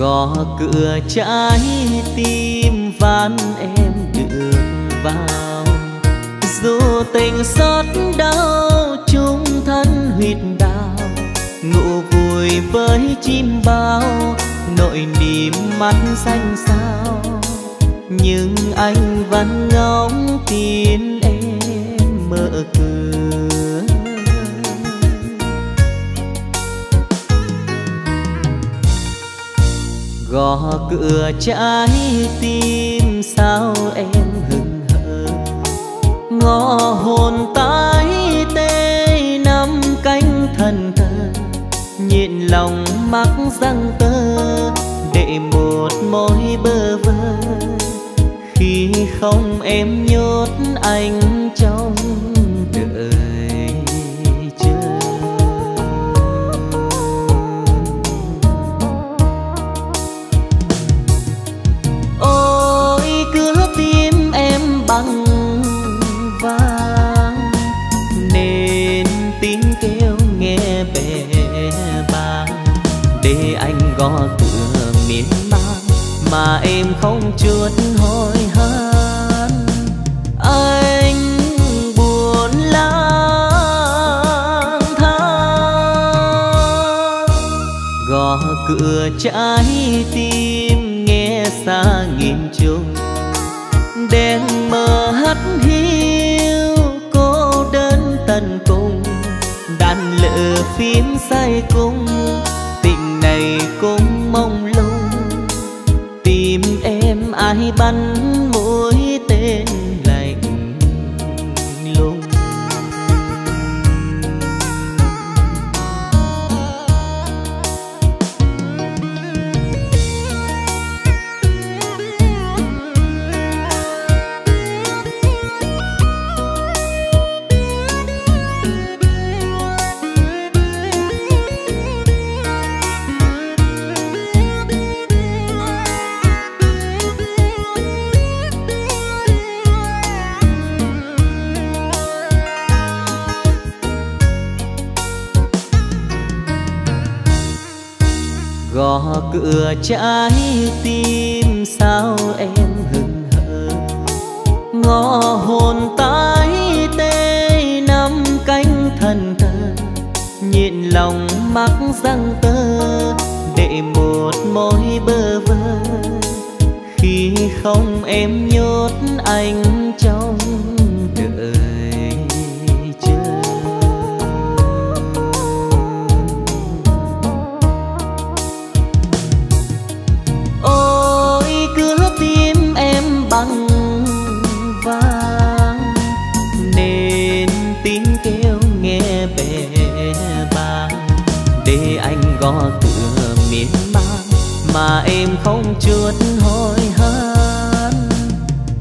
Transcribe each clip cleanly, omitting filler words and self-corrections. Gõ cửa trái tim van em đường vào, dù tình xót đau chung thân huyệt đào, ngủ vui với chim bao nỗi niềm mắt xanh sao, nhưng anh vẫn ngóng tin em mở cửa. Gõ cửa trái tim sao em hững hờ, ngõ hồn tái tê nắm cánh thần thơ, nhịn lòng mắc răng tơ để một mối bơ vơ, khi không em nhốt anh trong đời chờ. Ôi cửa tim em bằng vang nên tiếng kêu nghe bè bàng, để anh gõ cửa miên man mà em không chút hối hận. Anh buồn lang thang, gõ cửa trái tim nghe xa nghìn trùng, đèn mờ hắt hiu cô đơn tận cùng, đàn lỡ phím say cung tình này cũng mong lung. Tìm em ai bắn mũi tên lạnh lùng, gõ cửa trái tim sao em hững hờ, ngõ hồn tái tê nắm cánh thần thơ, nhịn lòng mắc răng tơ để một mối bơ vơ, khi không em nhốt anh trong đời chờ. Bằng vang nên tiếng kêu nghe bè bàng, để anh gõ cửa miên man mà em không chút hối hận.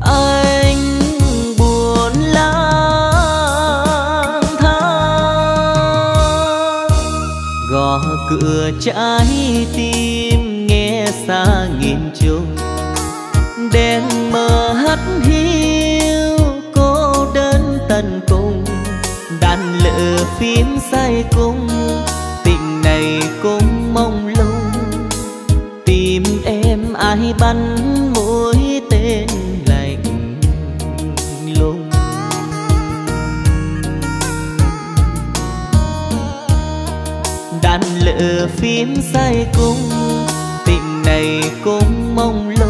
Anh buồn lang thang, gõ cửa trái tim nghe xa nghìn trùng, đèn mờ hắt hiu cô đơn tận cùng, đàn lỡ phím say cung tình này cũng mong lung. Tìm em ai bắn mũi tên lạnh lùng, đàn lỡ phím say cung tình này cũng mong lung.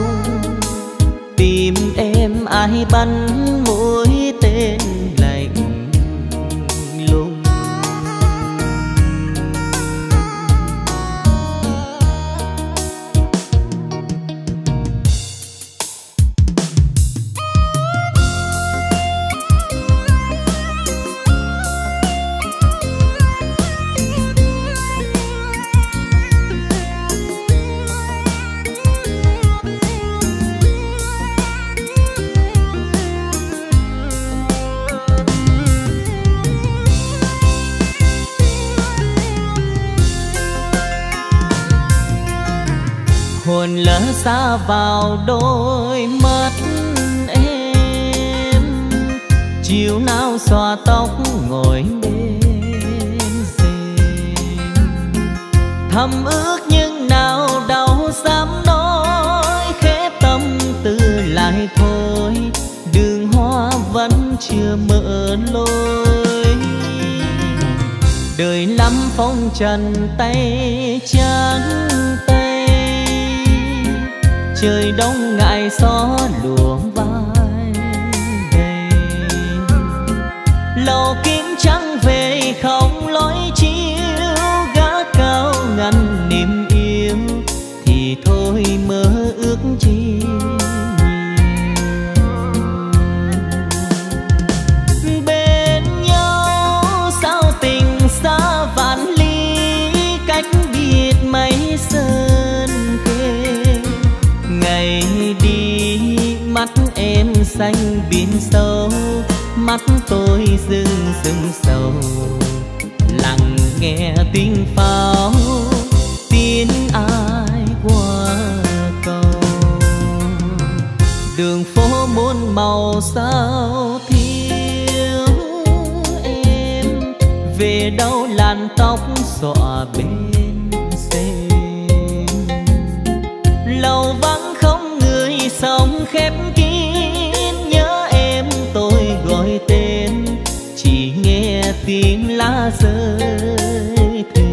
Tìm em ai bắn mũi tên lạnh lùng, hồn lỡ xa vào đôi mắt em, chiều nào xòa tóc ngồi bên giềng, thầm ước nhưng nào đâu dám lượn lối. Đời lắm phong trần tay trắng tay, trời đông ngại gió lùa vai đây. Lầu kính trắng về không lối chiếu, gã cao ngăn niềm yêu thì thôi mơ ước chi. Em xanh biển sâu, mắt tôi rưng rưng sầu, lặng nghe tiếng pháo, tiếng ai qua cầu. Đường phố muôn màu sao thiếu em, về đâu làn tóc xõa bên sông. Lầu vắng không người sống khép kín, nhớ em tôi gọi tên, chỉ nghe tiếng lá rơi thề.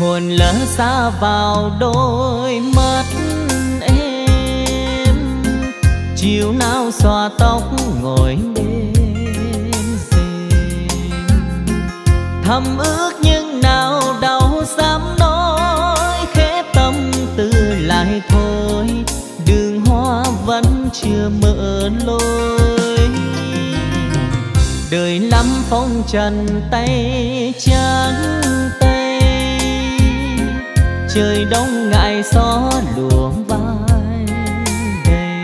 Hồn lỡ xa vào đôi mắt em, chiều nào xòa tóc ngồi bên giềng. Thầm ước nhưng nào đâu dám nói, khép tâm tư lại thôi, đường hoa vẫn chưa mở lối. Đời lắm phong trần tay trắng tay, trời đông ngại gió lùa vai đây.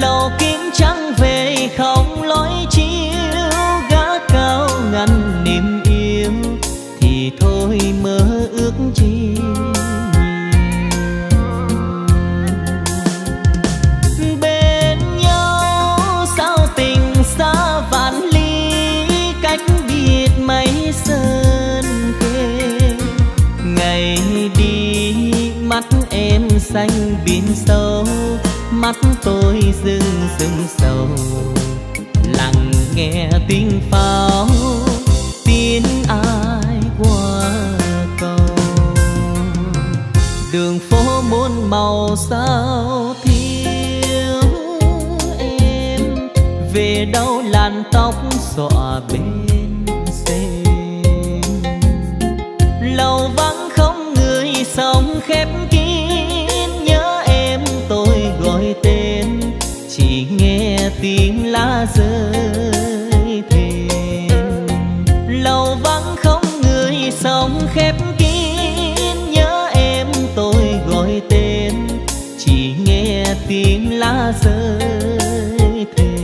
Lầu kính trắng về không lối chiếu, gã cao ngăn niềm yêu thì thôi mơ ước chi. Bên nhau sao tình xa vạn ly, cách biệt mấy sơn khê. Ngày đi mắt em xanh biển sâu, mắt tôi rưng rưng sầu, lặng nghe tiếng pháo, tiếng ai qua cầu. Đường phố muôn màu sao thiếu em, về đâu làn tóc xõa bên sông. Lầu vắng sống khép kín, nhớ em tôi gọi tên, chỉ nghe tiếng lá rơi thềm. Lầu vắng không người sống khép kín, nhớ em tôi gọi tên, chỉ nghe tiếng lá rơi thềm.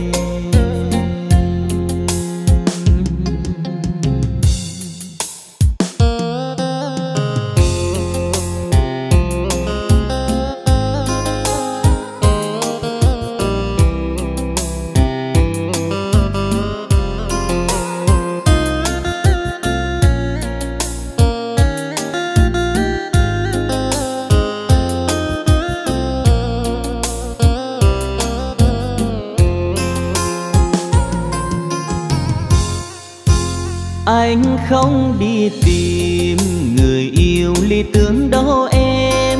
Anh không đi tìm người yêu lý tưởng đâu em,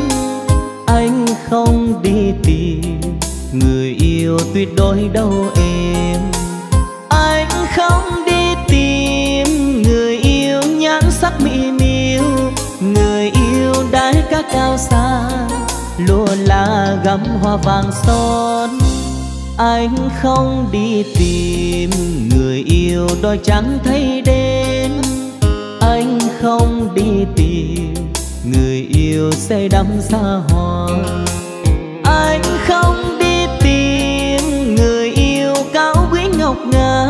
anh không đi tìm người yêu tuyệt đối đâu em. Anh không đi tìm người yêu nhãn sắc mỹ miêu, người yêu đái các cao xa lụa là gắm hoa vàng son. Anh không đi tìm người yêu đôi chẳng thấy đến, anh không đi tìm người yêu say đắm xa hoa. Anh không đi tìm người yêu cao quý ngọc ngà,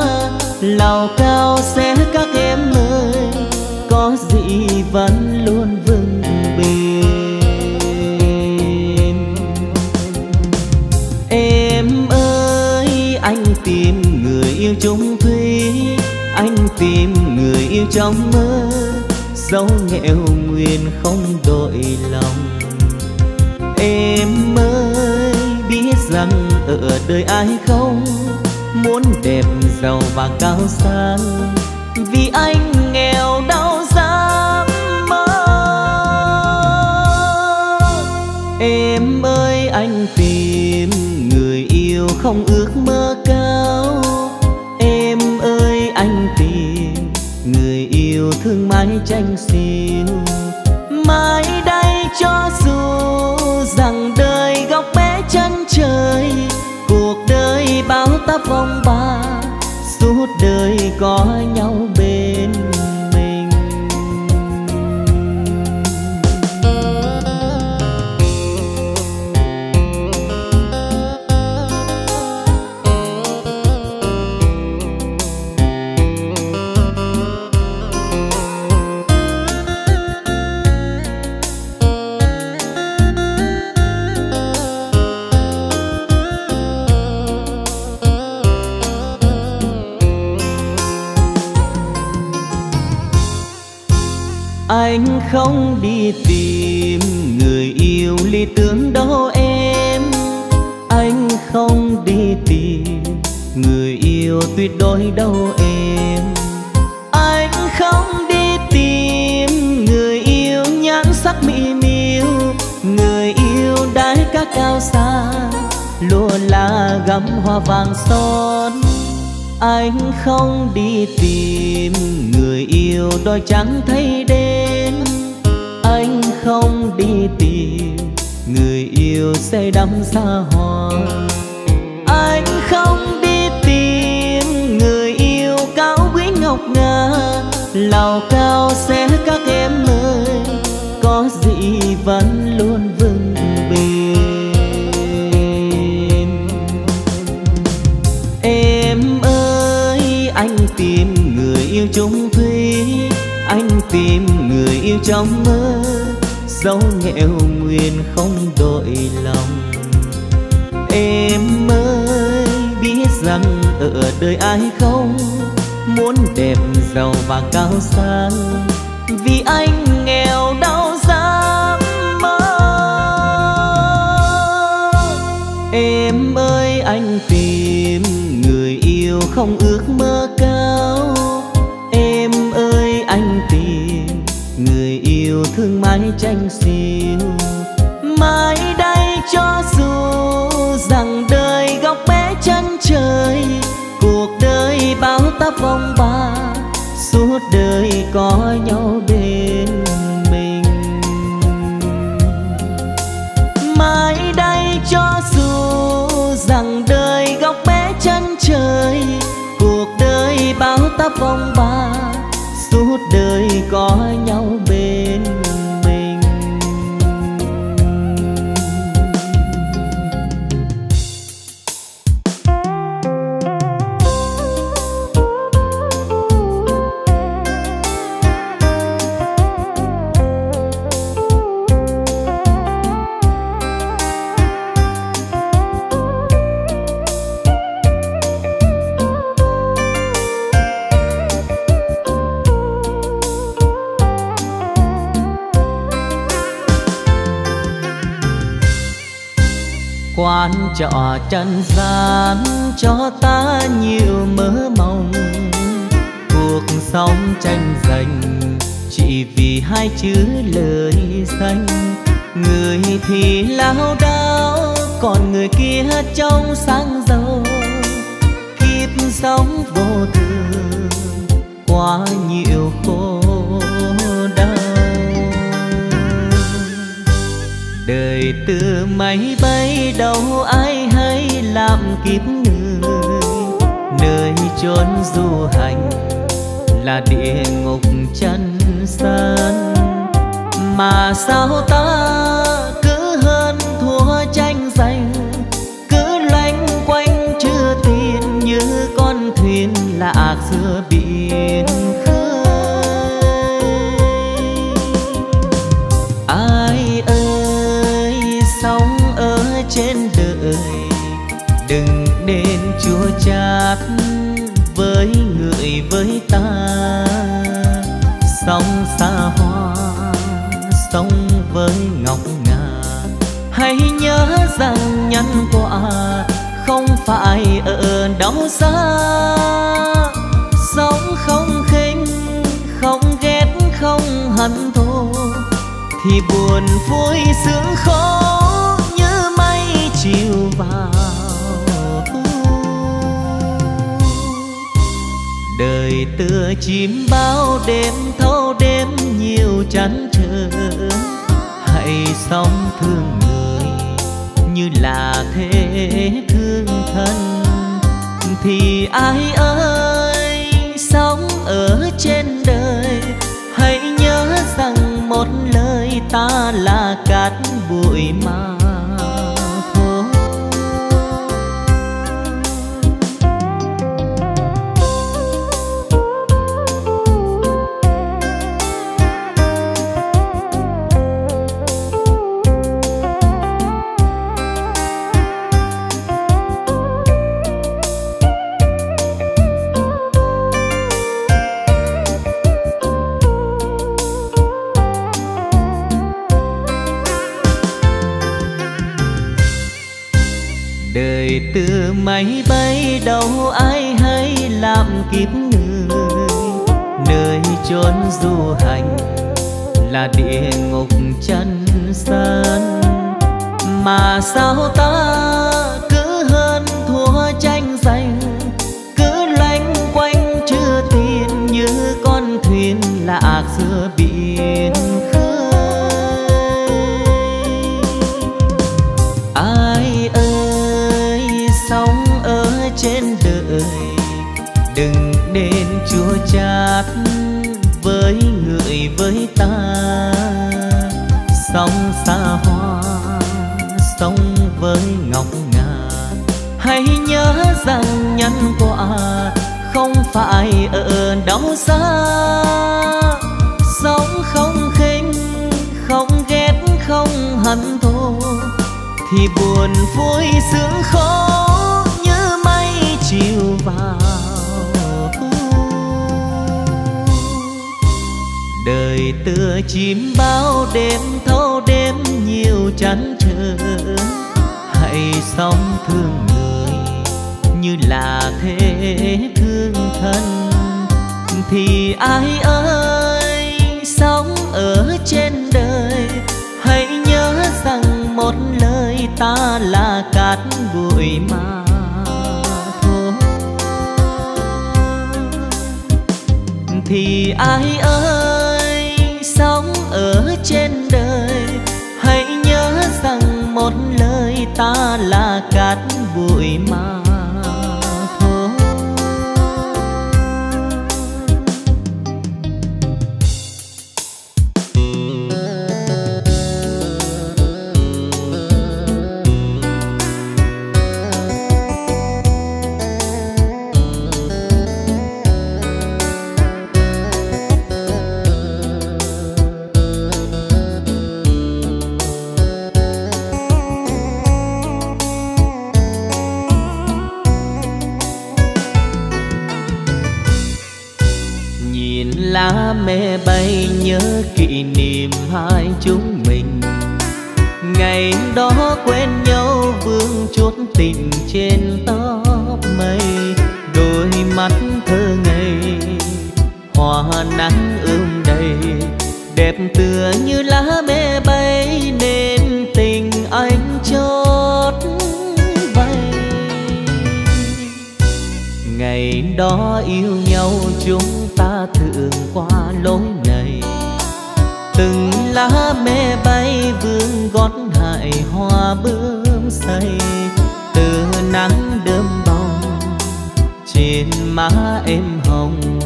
Lào Cai sẽ các em ơi, có gì vẫn luôn vững bền. Em ơi, anh tìm người yêu chung thủy, anh tìm người yêu trong mơ, dẫu nghèo nguyền không đổi lòng. Em ơi, biết rằng ở đời ai không muốn đẹp giàu và cao sang, vì anh nghèo đau dám mơ. Em ơi, anh tìm người yêu không ước mơ cao, em ơi, anh tìm người yêu thương mãi tranh xiêu. Mãi đây cho dù rằng đời góc bé chân trời, cuộc đời bao táp vòng ba, suốt đời có nhau bên mình. Anh không đi tìm người yêu lý tưởng đâu em, anh không đi tìm người yêu tuyệt đối đâu em. Anh không đi tìm người yêu nhãn sắc mỹ miêu, người yêu đái các cao xa, lụa lá gắm hoa vàng son. Anh không đi tìm người yêu đôi chẳng thấy đến, anh không đi tìm người yêu say đắm xa hoa. Anh không đi tìm người yêu cao quý ngọc ngà. Lào Cai sẽ các em ơi, có gì vẫn luôn vững bền. Em ơi, anh tìm người yêu chung thủy, anh tìm người yêu trong mơ, dẫu nghèo nguyền không đổi lòng. Em ơi, biết rằng ở đời ai không muốn đẹp giàu và cao sang, vì anh nghèo đau dám mơ. Em ơi, anh tìm người yêu không ước mơ cao, em ơi, anh tìm người yêu thương mãi tranh xiêu. Mãi đây cho dù rằng đời góc bé chân trời, cuộc đời bao táp vòng ba, suốt đời có nhau bên mình. Mãi đây cho dù rằng đời góc bé chân trời, cuộc đời bao táp vòng ba, suốt đời có nhau bên mình. Quán trọ trần gian cho ta nhiều mơ mộng, cuộc sống tranh giành chỉ vì hai chữ lời danh. Người thì lao đao, còn người kia trông sáng giàu. Kiếp sống vô thường, quá nhiều khổ đau. Đời từ máy bay đâu ai hay làm kiếp người, nơi chốn du hành là địa ngục chân gian. Mà sao ta cứ hơn thua tranh giành, cứ loanh quanh chưa tin như con thuyền lạc dương. chát với người với ta, sông xa hoa sông với ngọc ngà. Hãy nhớ rằng nhân quả không phải ở đâu xa, sống không khinh không ghét không hận thù, thì buồn vui sướng khó như mây chiều vào. Đời tựa chim bao đêm thâu đêm nhiều chán trở, hãy sống thương người như là thế thương thân. Thì ai ơi sống ở trên đời, hãy nhớ rằng một lời ta là cát bụi mà. Từ máy bay đâu ai hay làm kịp người, nơi chốn du hành là địa ngục chân gian. Mà sao ta cứ hơn thua tranh giành, cứ loanh quanh chưa tin như con thuyền lạc giữa biển khơi. Ai ơi sống ở trên đời, đừng nên chua chát với người với ta, sống xa hoa sống với ngọc ngà. Hãy nhớ rằng nhân quả không phải ở đâu xa, sống không khinh không ghét không hận thù, thì buồn vui sướng khó như mây chiều vào. Đời tựa chim bao đêm thâu đêm nhiều chán trở, hãy sống thương người như là thế thương thân. Thì ai ơi sống ở trên đời, hãy nhớ rằng một lời ta là cát bụi mà. Thì ai ơi sống ở trên đời, hãy nhớ rằng một lời ta là cát bụi mà. Lá mê bay nhớ kỷ niệm hai chúng mình, ngày đó quen nhau vương chút tình trên tóc mây. Đôi mắt thơ ngây hoa nắng ươm đầy, đẹp tựa như lá mê bay nên tình anh chót vay. Ngày đó yêu nhau chúng ta thường qua lối này, từng lá mê bay vương gót hại hoa bướm say. Từ nắng đơm bông trên má em hồng,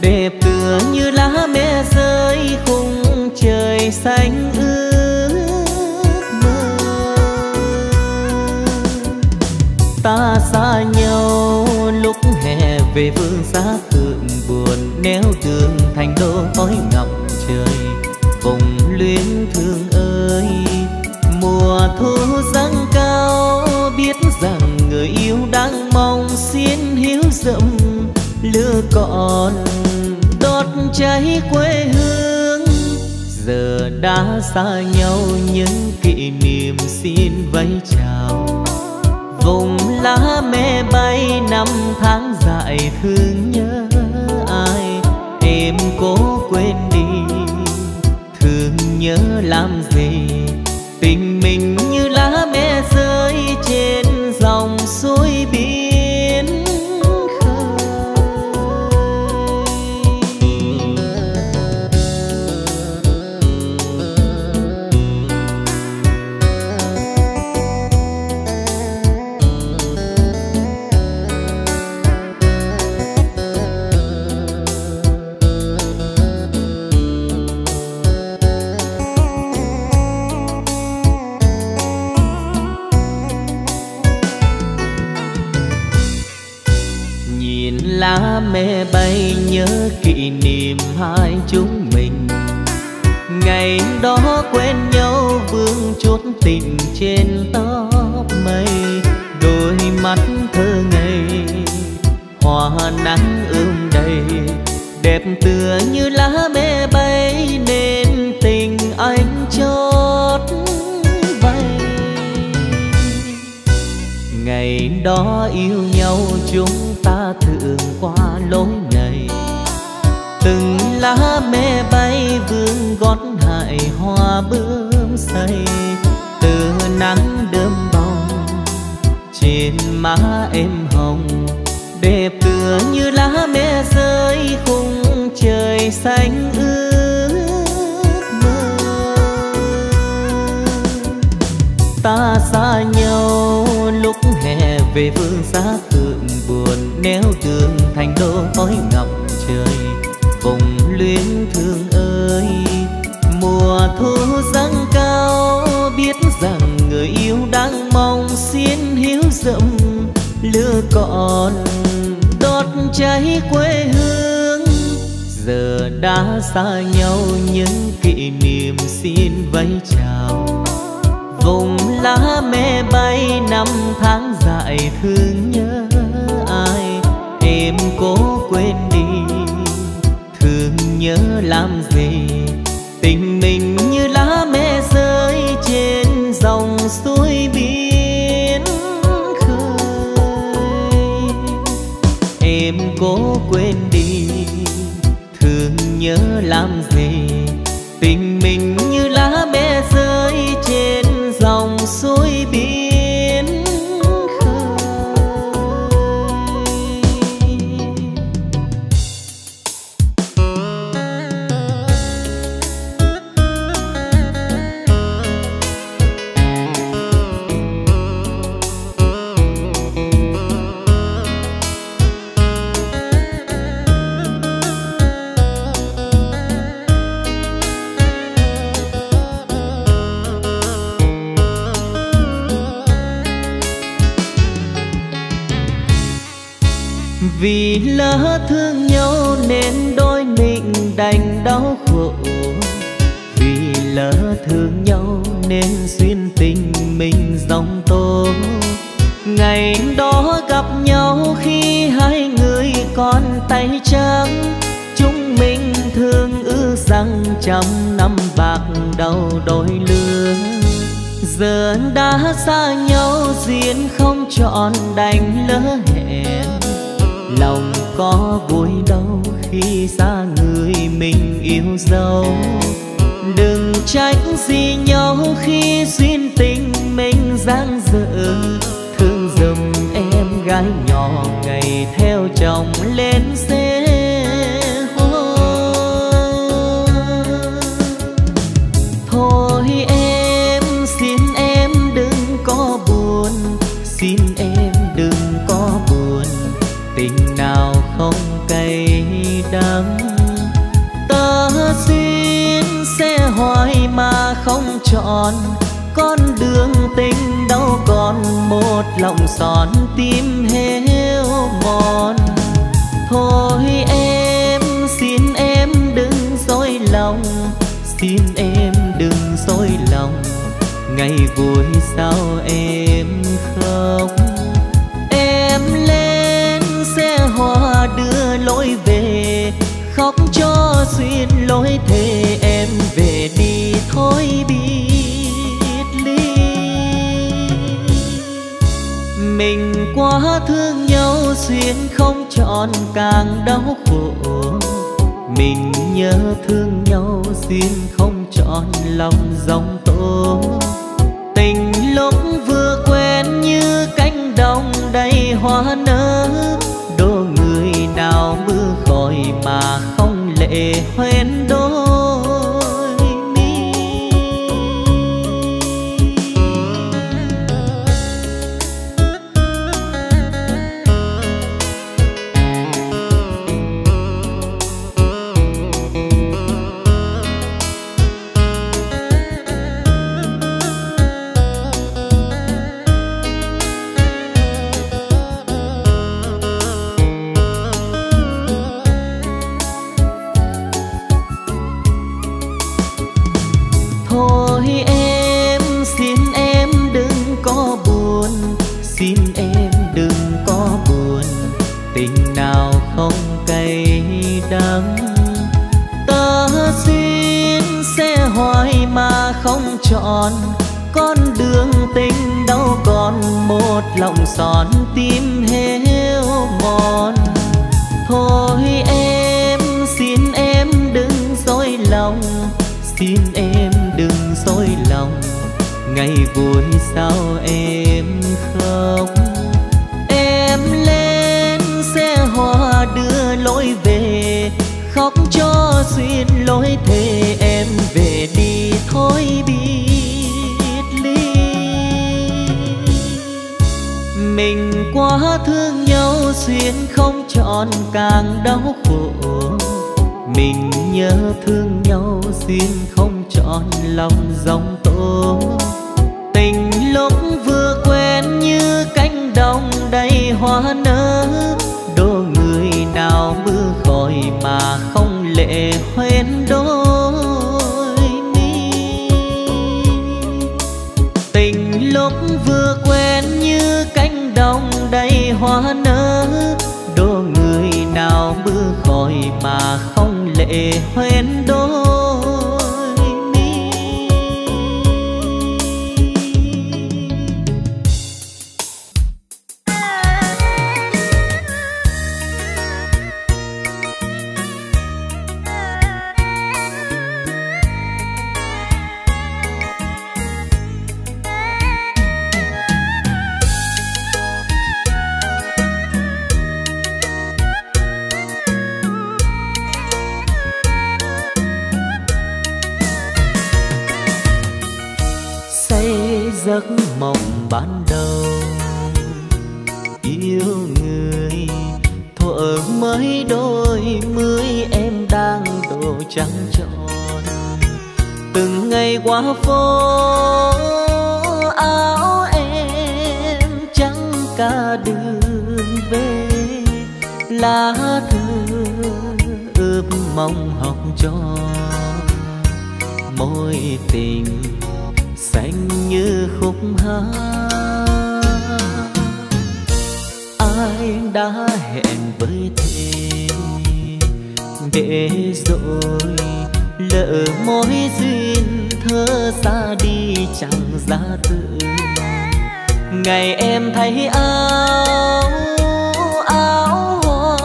đẹp tựa như lá mê rơi khung trời xanh ước mơ. Ta xa nhau lúc hè về vương xa thượng buồn, néo tường thành đô khói ngọc trời cùng luyến thương ơi. Mùa thu giăng cao biết rằng người yêu đang mong xin lửa còn đốt cháy quê hương. Giờ đã xa nhau những kỷ niệm xin vẫy chào vùng lá me bay, năm tháng dài thương nhớ ai em cố quên đi. Thương nhớ làm gì, tình mình như lá me rơi trên dòng suối biển khơi. Lá me bay nhớ kỷ niệm hai chúng mình, ngày đó quen nhau vương chút tình trên tóc mây. Đôi mắt thơ ngây hoa nắng ươm đầy, đẹp tựa như lá me bay nên tình anh chót bay. Ngày đó yêu nhau chúng ta thường qua lối này, từng lá me bay vương gót hại hoa bướm say. Từ nắng đơm bông trên má em hồng, đẹp tựa như lá me rơi khung trời xanh ước mơ. Ta xa nhau lúc hè về vương giá thượng buồn, néo đường thành đô khói ngọc trời vùng luyến thương ơi. Mùa thu dâng cao biết rằng người yêu đang mong, xin hiếu rộng lửa còn đốt cháy quê hương. Giờ đã xa nhau những kỷ niệm xin vẫy chào vùng lá me bay, năm tháng dài thương nhớ ai em cố quên đi. Thương nhớ làm gì, tình mình như lá me rơi trên dòng suối biển khơi. Em cố quên đi, thương nhớ làm gì, tình mình như lá me rơi trên dòng suối biển khơi. Vì lỡ thương nhau nên đôi mình đành đau khổ, vì lỡ thương nhau nên duyên tình mình dòng tố. Ngày đó gặp nhau khi hai người còn tay trắng, chúng mình thương ước rằng trăm năm bạc đầu đôi lứa. Giờ đã xa nhau duyên không chọn đành lỡ hẹn, lòng có vui đâu khi xa người mình yêu dấu. Đừng trách gì nhau khi duyên tình mình dang dở, thương dùm em gái nhỏ ngày theo chồng lên xe hoa. Thôi em, xin em đừng có buồn, xin em đừng có buồn, tình nào không cay đắng. Ta duyên sẽ hoài mà không chọn con đường tình, đâu còn một lòng son tim héo mòn. Thôi em, xin em đừng dối lòng, xin em đừng dối lòng, ngày vui sao em khóc. Hoa đưa khóc cho duyên lối thề em về đi thôi biệt ly. Mình quá thương nhau duyên không trọn càng đau khổ. Mình nhớ thương nhau duyên không trọn lòng dòng tố. Tình lúc vừa quen như cánh đồng đầy hoa nở. Đôi người nào mưa khỏi mà không lệ hoen đôi mi. Con đường tình đâu còn một lòng son tim héo mòn. Thôi em xin em đừng dối lòng, xin em đừng dối lòng. Ngày vui sao em khóc, em lên xe hoa đưa lối về. Khóc cho duyên lối thề em về đi thôi bi. Mình quá thương nhau duyên không trọn càng đau khổ. Mình nhớ thương nhau duyên không trọn lòng dòng tố. Tình lúc vừa quen như cánh đồng đầy hoa nở. Đôi người nào mưa khỏi mà không lệ hoen đôi mi. Tình lúc vừa quen như cánh đồng đầy hoa nở. Đôi người nào mưa khỏi mà không lệ hoen đôi mi. Giấc mộng ban đầu yêu người thuở mới đôi mươi em đang độ trắng tròn. Từng ngày qua phố áo em trắng cả đường về. Lá thư ướp mong hồng tròn mối tình xanh như khúc hát. Ai đã hẹn với thề để rồi lỡ mối duyên thơ xa đi chẳng ra từ. Ngày em thấy áo hoa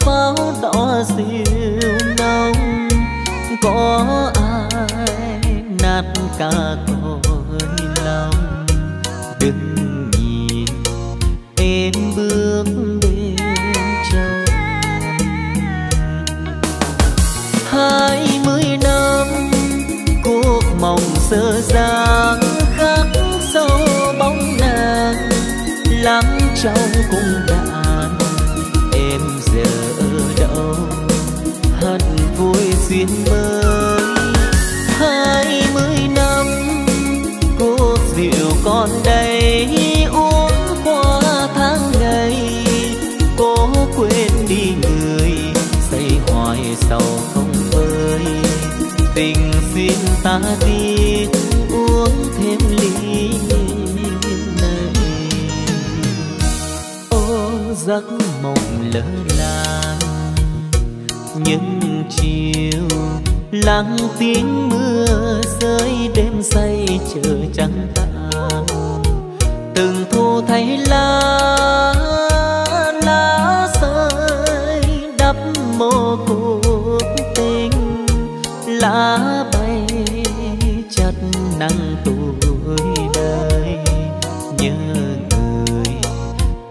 pháo đỏ dịu nồng có cả tôi lòng. Đừng nhìn em bước bên chồng 20 năm cuộc mộng sơ dáng khắc sâu bóng nàng lắng trong cung đàn. Em giờ ở đâu hận vui duyên mơ. 20 năm cốt rượu còn đây uống qua tháng ngày. Cố quên đi người say hoài sầu không vơi. Tình xin ta đi uống thêm ly này. Ô giấc mộng lỡ làng những nắng tiếng mưa rơi đêm say chờ trắng tàn, từng thu thấy lá rơi đắp mồ cuộc tình, lá bay chặt nắng tuổi đời nhớ người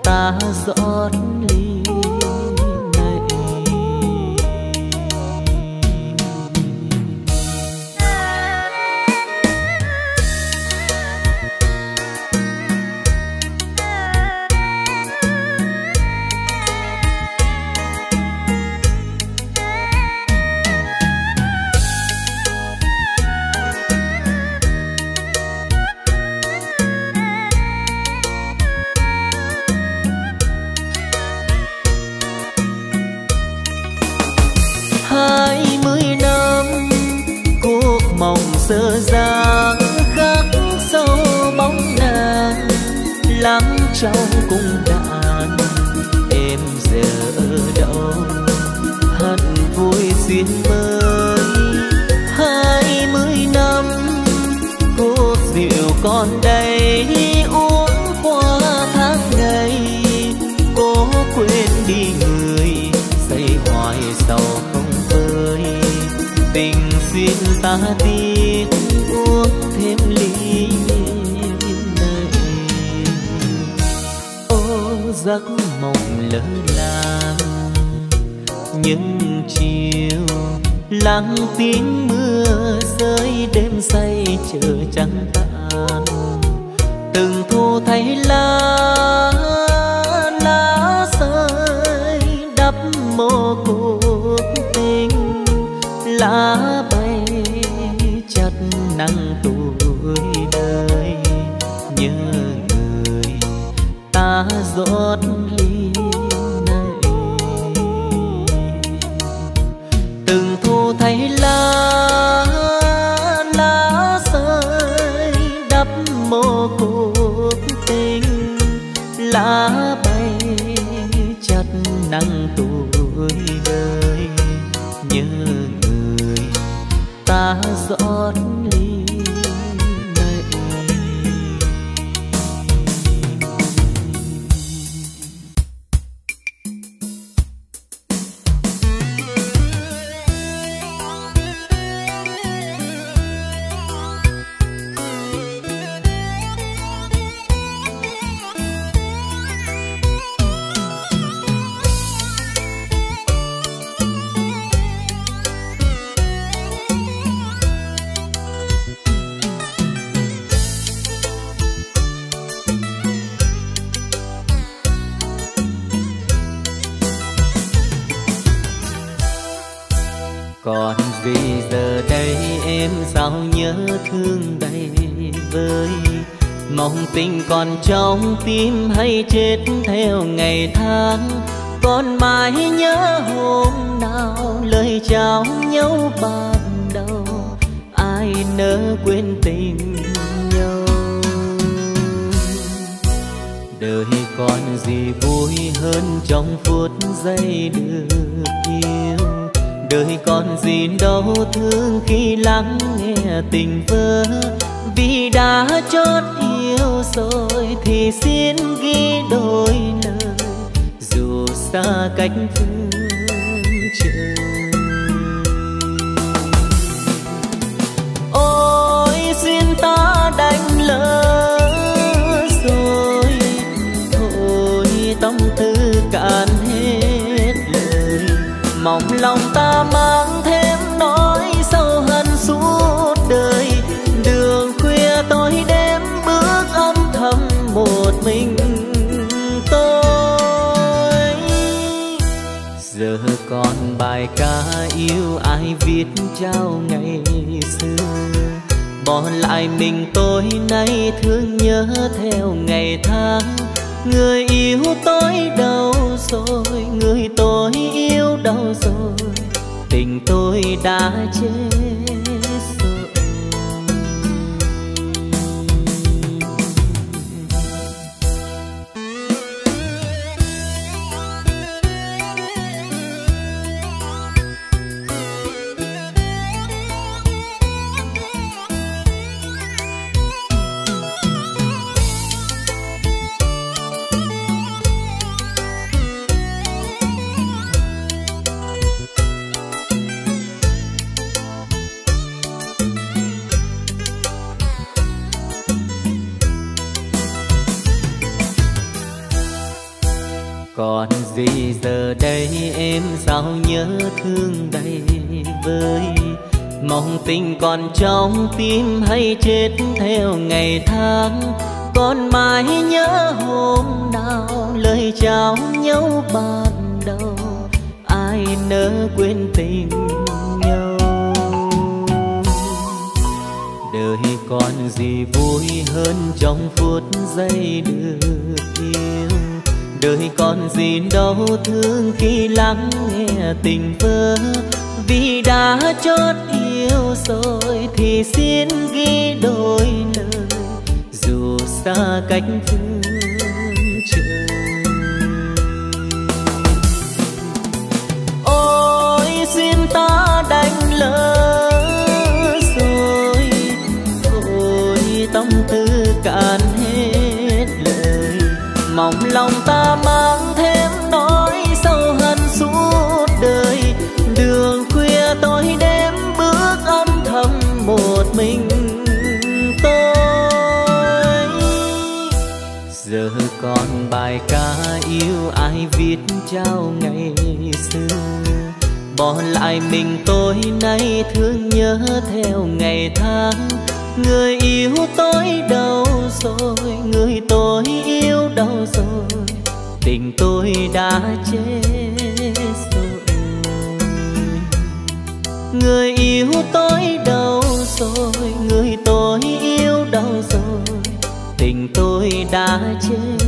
ta rót ly. Giờ dàng khắc sâu bóng nàng lắng trong cung đàn, em giờ ở đâu hận vui duyên mới 20 năm cốt rượu còn đây uống qua tháng ngày, cố quên đi người say hoài sầu không vơi tình duyên ta đi uống thêm ly này. Ô giấc mộng lỡ làng những chiều lắng tiếng mưa rơi đêm say chờ trắng tàn, từng thu thấy lá rơi đắp mồ cuộc tình, lá bay chặt nắng tuổi đời nhớ người ta rót ly này, từng thu thấy lá rơi đắp mồ cuộc tình, lá bay chặt nắng tuổi đời nhớ người ta rót ly này. Còn gì giờ đây em sao nhớ thương đầy vơi, mong tình còn trong tim hay chết theo ngày tháng, còn mãi nhớ hôm nào lời chào nhau ban đầu, ai nỡ quên tình nhau. Đời còn gì vui hơn trong phút giây được yêu, đời còn gì đau thương khi lắng nghe tình vỡ, vì đã chót yêu rồi thì xin ghi đôi lời dù xa cách phương trời. Ôi duyên ta đành lỡ rồi, thôi tâm tư cạn hết lời, mong lòng ta mang thêm nỗi sâu hận suốt đời, đường khuya tối đêm bước âm thầm một mình tôi. Giờ còn bài ca yêu ai viết trao ngày xưa, bỏ lại mình tôi nay thương nhớ theo ngày tháng, người yêu tôi đâu rồi, người tôi yêu đâu rồi, tình tôi đã chết rồi. Còn gì giờ đây em sao nhớ thương đầy vơi. Mong tình còn trong tim hay chết theo ngày tháng. Còn mãi nhớ hôm nào lời chào nhau ban đầu. Ai nỡ quên tình nhau. Đời còn gì vui hơn trong phút giây được yêu. Đời còn gì đau thương khi lắng nghe tình vỡ. Vì đã chót yêu rồi thì xin ghi đôi lời. Dù xa cách phương trời. Ôi xin ta đành lỡ rồi. Ôi tâm tư cạn hết lời. Mong lòng ta mang thêm nỗi sâu hận suốt đời. Đường khuya tối đêm bước âm thầm một mình tôi. Giờ còn bài ca yêu ai viết trao ngày xưa. Bỏ lại mình tôi nay thương nhớ theo ngày tháng. Người yêu tôi đâu rồi, người tôi yêu đâu rồi. Tình tôi đã chết rồi. Người yêu tôi đâu rồi, người tôi yêu đâu rồi. Tình tôi đã chết.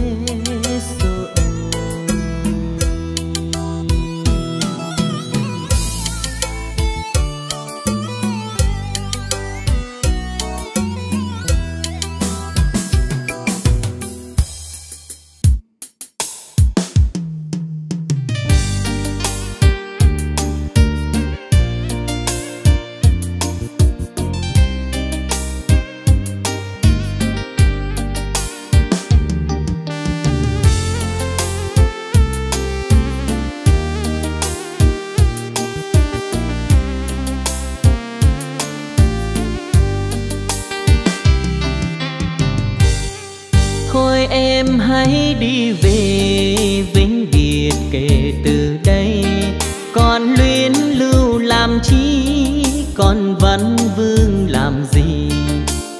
Em hãy đi về vĩnh biệt kể từ đây. Còn luyến lưu làm chi, còn vấn vương làm gì.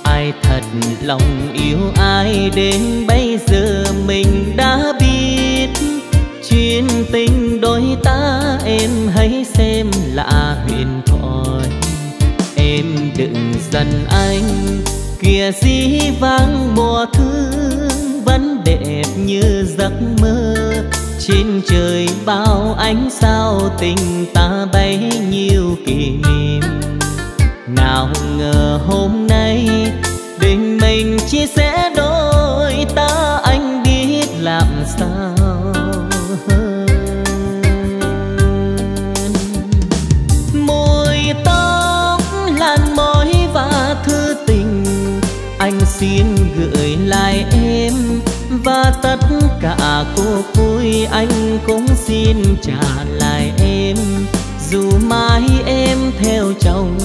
Ai thật lòng yêu ai đến bây giờ mình đã biết. Chuyện tình đôi ta em hãy xem là huyền thoại. Em đừng giận anh, kìa dĩ vãng mùa thu vẫn đẹp như giấc mơ. Trên trời bao ánh sao tình ta bấy nhiêu kỷ niệm. Nào ngờ hôm nay tình mình chia sẻ đôi ta. Anh biết làm sao hơn. Môi tóc làn môi và thư tình anh xin gửi lại em. Và tất cả cuộc vui anh cũng xin trả lại em. Dù mãi em theo chồng,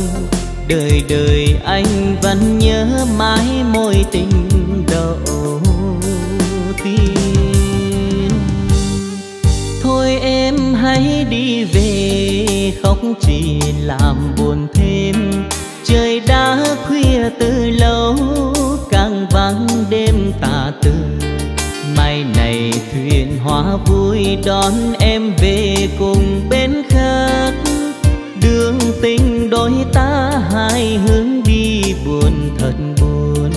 đời đời anh vẫn nhớ mãi mối tình đầu tiên. Thôi em hãy đi về, khóc chỉ làm buồn thêm. Trời đã khuya từ lâu, càng vắng đêm tà tư. Mai này thuyền hoa vui đón em về cùng bên khác. Đường tình đôi ta hai hướng đi buồn thật buồn.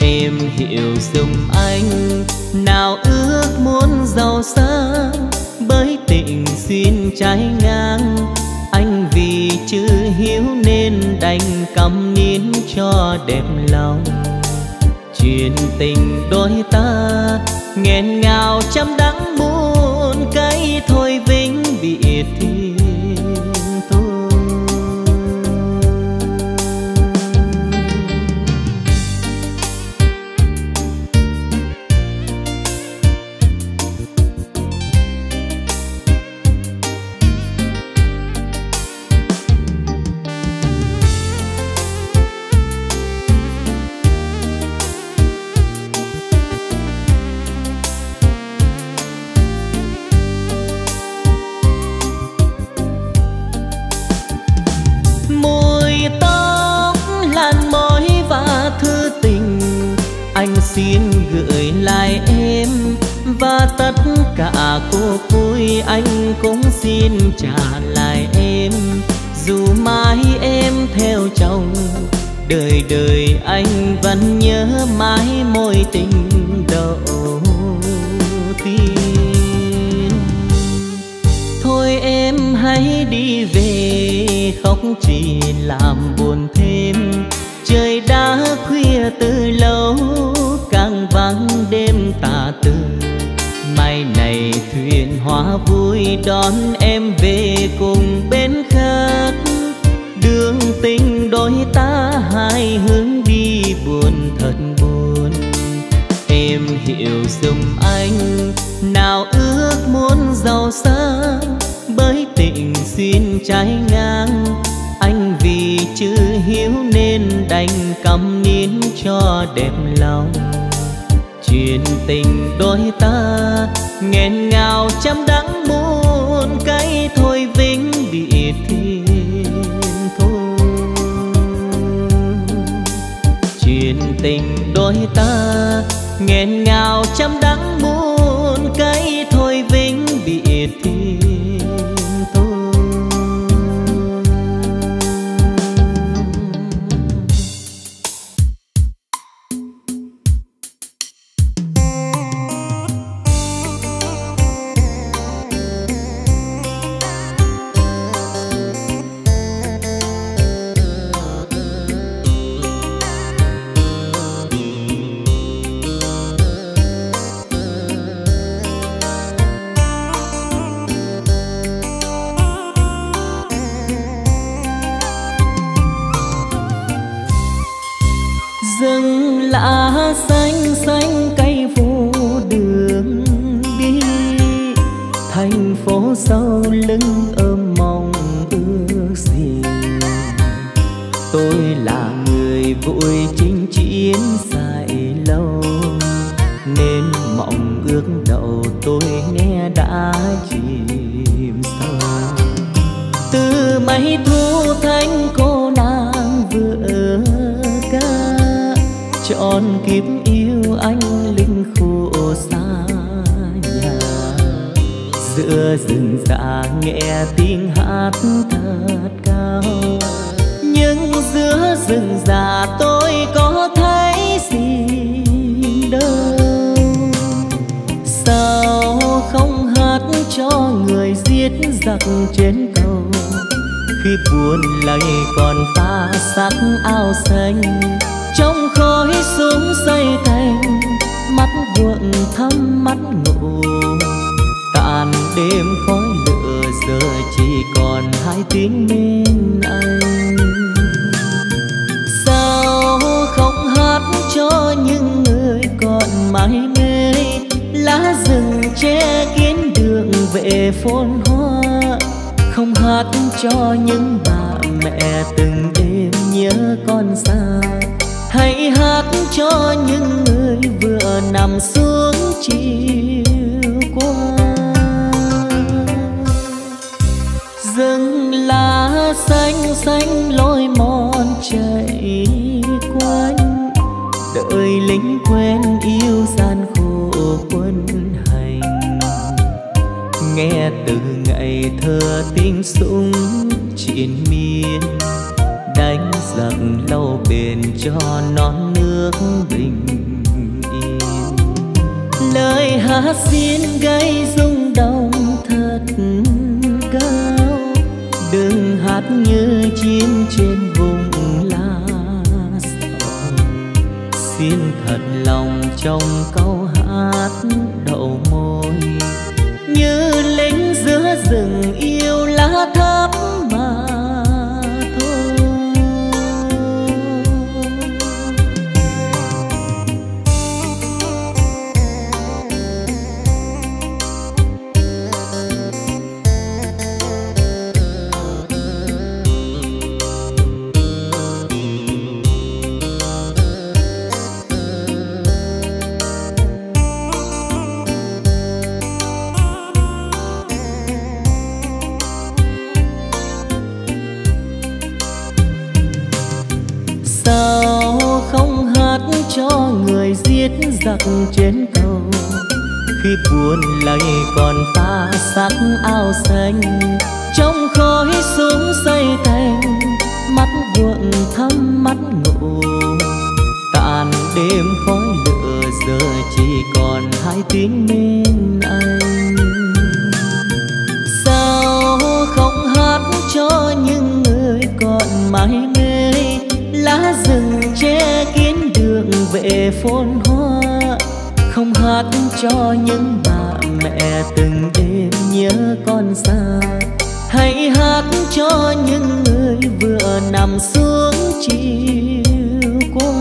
Em hiểu giùm anh, nào ước muốn giàu sang. Bởi tình duyên trái ngang, anh vì chữ hiếu nên đành câm nín cho đẹp lòng. Chuyện tình đôi ta nghẹn ngào trăm đắng muôn cây. Thôi vĩnh biệt thì cả cuộc vui anh cũng xin trả lại em, dù mãi em theo chồng đời đời anh vẫn nhớ mãi mối tình đầu tiên. Thôi em hãy đi về, khóc chỉ làm buồn thêm, trời đã khuya từ lâu càng vắng đêm tà từ. Mai này thuyền hoa vui đón em về cùng bên khác, đường tình đôi ta hai hướng đi buồn thật buồn. Em hiểu giùm anh nào ước muốn giàu sang, bởi tình duyên trái ngang anh vì chữ hiếu nên đành câm nín cho đẹp lòng. Chuyện tình đôi ta nghẹn ngào trăm đắng muôn cái, thôi vĩnh biệt thiên thôi. Chuyện tình đôi ta nghẹn ngào trăm đắng muôn cái, thôi vĩnh biệt thiên thôi. Sau lưng ôm mong ước gì, tôi là người vội chinh chiến dài lâu, nên mong ước đầu tôi nghe đã chìm sâu. Từ mấy thu thanh cô nàng vừa ca, trọn kiếp yêu anh linh khổ xa. Giữa rừng già nghe tiếng hát thật cao, nhưng giữa rừng già tôi có thấy gì đâu. Sao không hát cho người giết giặc trên cầu, khi buồn lầy còn pha sắc áo xanh, trong khói súng xây thành mắt vuộng thắm mắt ngủ. Tàn đêm khói lửa giờ chỉ còn hai tiếng bên anh. Sao không hát cho những người còn mãi mê, lá rừng che kín đường về phồn hoa. Không hát cho những bà mẹ từng đêm nhớ con xa, hãy hát cho những người vừa nằm xuống chiều qua. Rừng lá xanh xanh lối mòn chạy quanh, đợi lính quen yêu gian khổ quân hành. Nghe từ ngày thơ tiếng súng triền miên, đánh giặc lâu bền cho non nước bình yên. Lời hát xin gây rung động thật cao, đừng hát như chim trên vùng lá sầu. Xin thật lòng trong câu hát đậu môi, như lính giữa rừng yêu lá thấp mà thôi. Sao không hát cho người giết giặc trên cầu, khi buồn lầy còn pha sắc ao xanh trong khói súng xây thành mắt buồn thắm mắt ngủ tàn đêm khói lửa giờ chỉ còn hai tiếng bên anh. Sao không hát cho những người còn mãi mê lá rừng che kín đường về phồn hoa, không hát cho những bà mẹ từng đêm nhớ con xa, hãy hát cho những người vừa nằm xuống chiều qua.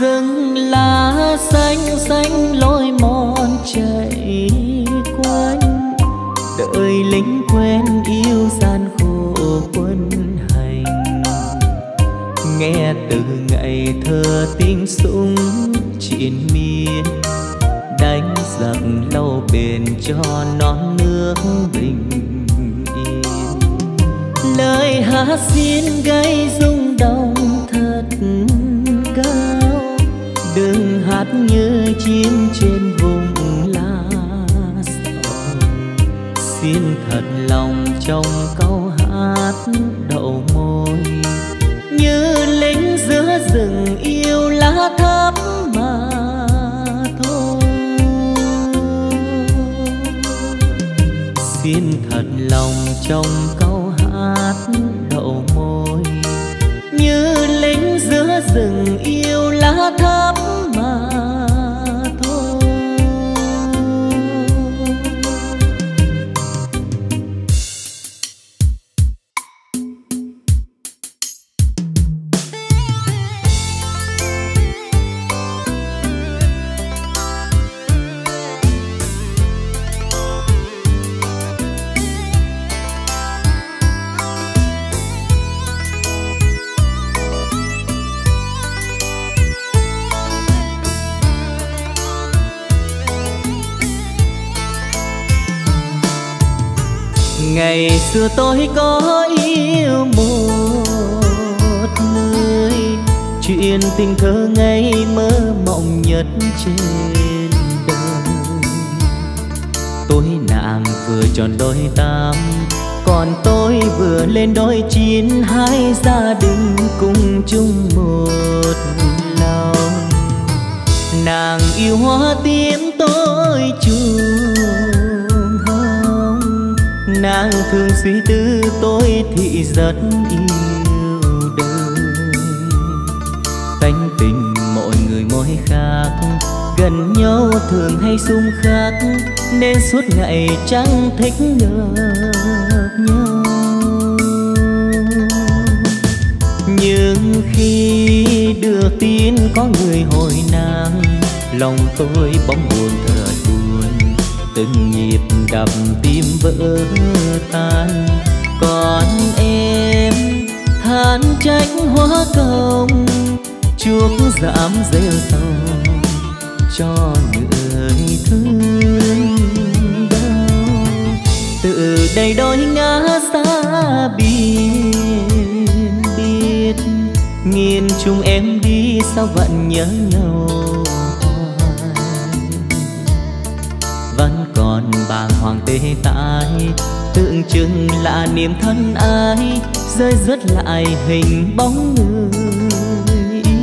Rừng lá xanh xanh lối mòn chạy quanh, đợi lính quen yêu gian khổ quân hành, nghe từ ngày thơ tiếng súng chiến miên đánh giặc lâu bền cho non nước bình yên. Lời hát xin gây rung động thật cao, đừng hát như chim trên vùng lá sầu, xin thật lòng trong câu hát đậu môi như lính giữa rừng yêu lá thắm mà. Xin thật lòng trong câu hát đậu môi như lính giữa rừng yêu lá thắm mà thôi. Ngày xưa tôi có yêu một người, chuyện tình thơ ngây mơ mộng nhất trên đời. Tôi nàng vừa tròn đôi 8, còn tôi vừa lên đôi 9, hai gia đình cùng chung một lòng. Nàng yêu hoa tím tôi chuông, nàng thường suy tư tôi thì rất yêu đời. Tánh tình mọi người mỗi khác, gần nhau thường hay xung khắc, nên suốt ngày chẳng thích được nhau. Nhưng khi được tin có người hồi nàng, lòng tôi bỗng buồn thật buồn, từng nhịp đập tim vỡ tan. Còn em than trách hóa công, chuốc giảm rêu sầu cho người thương đau. Từ đây đôi ngã xa biển biết, nhìn chung em đi sao vẫn nhớ nhau. Vẫn còn bàng hoàng tê tái, tượng trưng là niềm thân ái, rơi rớt lại hình bóng người yêu.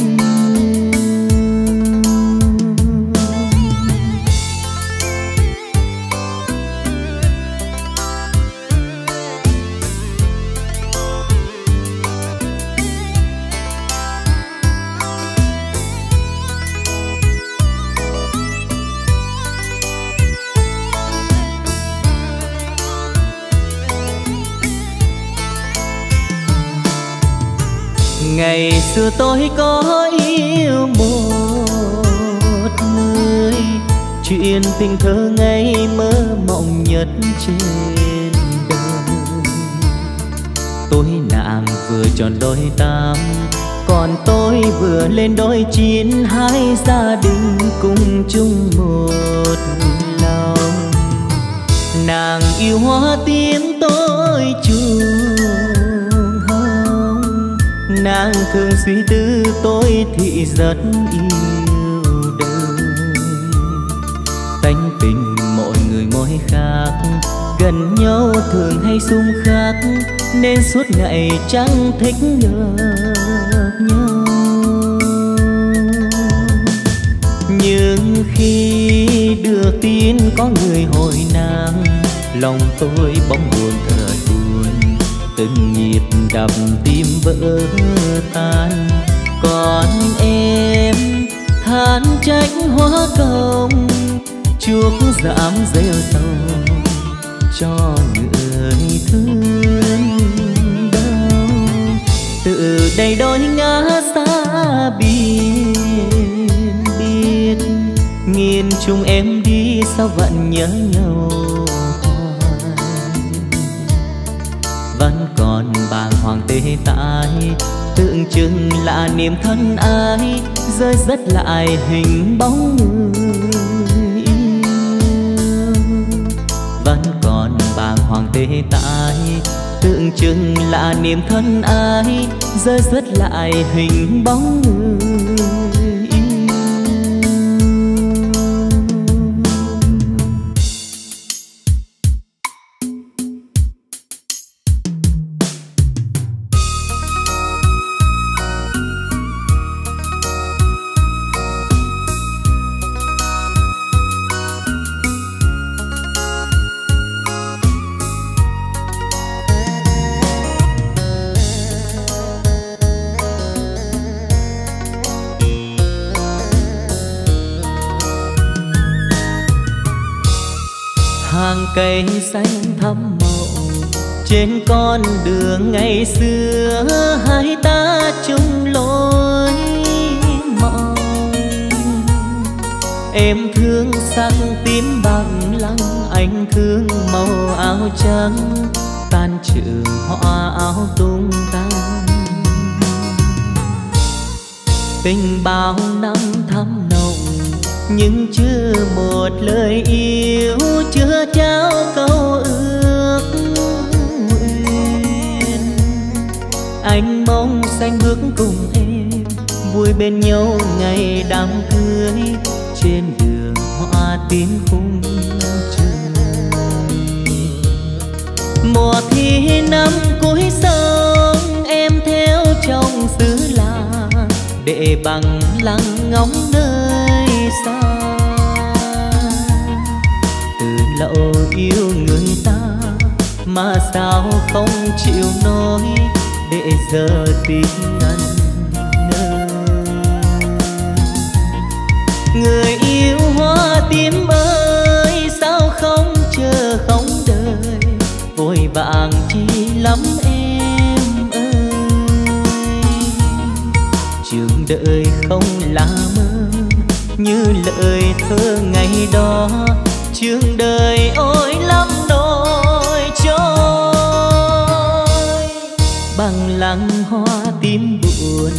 Ngày xưa tôi có yêu một người, chuyện tình thơ ngây mơ mộng nhất trên đời. Tôi nàng vừa tròn đôi 8, còn tôi vừa lên đôi 9, hai gia đình cùng chung một lòng. Nàng yêu hoa tím tôi chuông, nàng thường suy tư tôi thì rất yêu đời. cánh tình mọi người mỗi khác, gần nhau thường hay xung khắc nên suốt ngày chẳng thích được nhau. Nhưng khi được tin có người hồi nàng, lòng tôi bỗng buồn thở buồn, từng nhịp đập tim vỡ tan. Còn em than trách hóa công, chuốc giảm rêu sầu cho người thương đau. Từ đây đôi ngã xa biệt biệt, nghìn trùng em đi sao vẫn nhớ nhau. Vẫn còn bàng hoàng tê tái, tưởng chừng là niềm thân ái rơi rớt lại hình bóng người yêu. Vẫn còn bàng hoàng tê tái, tưởng chừng là niềm thân ái rơi rớt lại hình bóng người. Cây xanh thắm màu trên con đường ngày xưa, hai ta chung lối mòn. Em thương sắc tím bằng lăng, anh thương màu áo trắng. Tan trường hoa áo tung tăng, tình bao năm thắm nồng nhưng chưa một lời yêu, chưa trao câu ước nguyện. Anh mong xanh bước cùng em vui bên nhau ngày đám cưới, trên đường hoa tím khung trời. Mùa thi năm cuối sông, em theo trong xứ lạ để bằng lăng ngóng nơi xa. Dẫu yêu người ta mà sao không chịu nói, để giờ tình ngần ngơ. Người yêu hoa tím ơi, sao không chờ không đợi, vội vàng chi lắm em ơi. Trường đời không là mơ như lời thơ ngày đó, trường đời ôi lắm nỗi trôi. Bằng lăng hoa tím buồn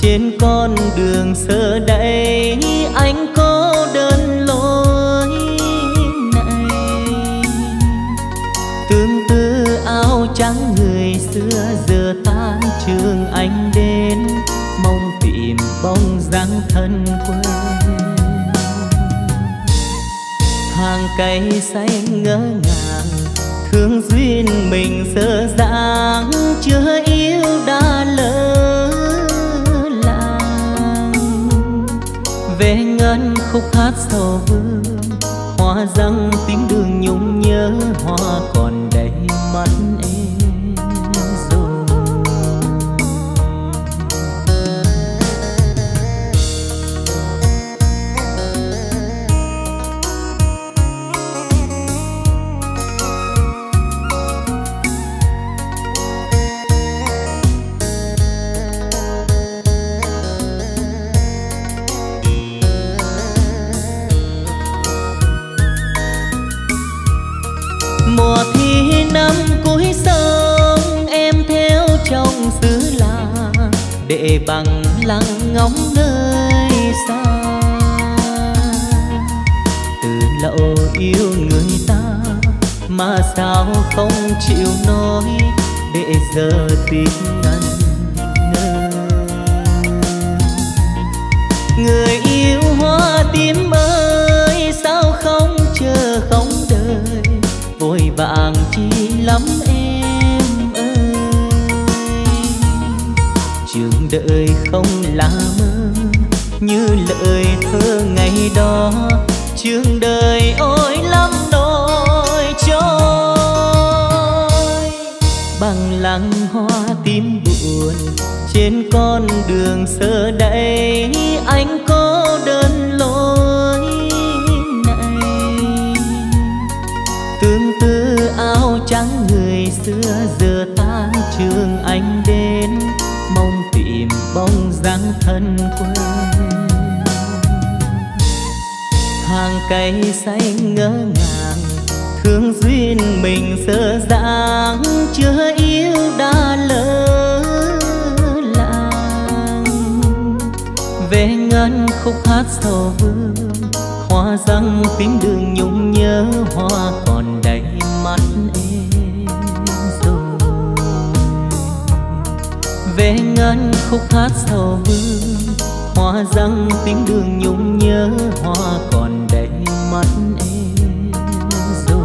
trên con đường xưa đây, anh cô đơn lối này. Tương tư áo trắng người xưa giờ tan trường anh đến, mong tìm bóng dáng thân quê. Hàng cây xanh ngỡ ngàng, thương duyên mình dở dang, chưa yêu đã lỡ làng. Về ngân khúc hát sầu vương, hoa răng tiếng đường nhung nhớ, hoa còn đầy mắt em rồi. Mùa thi năm cuối sông, em theo trong xứ lạ để bằng lăng ngóng nơi xa. Từ lâu yêu người ta mà sao không chịu nói, để giờ tình ngần ngơ. Người yêu hoa tím ơi, sao không đời không là mơ như lời thơ ngày đó, chương đời ôi lắm đôi trôi. Bằng lăng hoa tím buồn trên con đường xưa đây, anh cô đơn lối này. Tương tư áo trắng người xưa giờ tan trường, anh đến mong tìm bóng dáng thân quê. Hàng cây xanh ngỡ ngàng thương duyên mình sơ dáng, chưa yêu đã lỡ làng. Về ngân khúc hát sầu vương, hoa răng tiếng đường nhung nhớ, hoa còn đầy mắt em rồi. Về ngân khúc hát sầu vương, hoa răng tiếng đường nhung nhớ, hoa còn đầy mắt em rồi.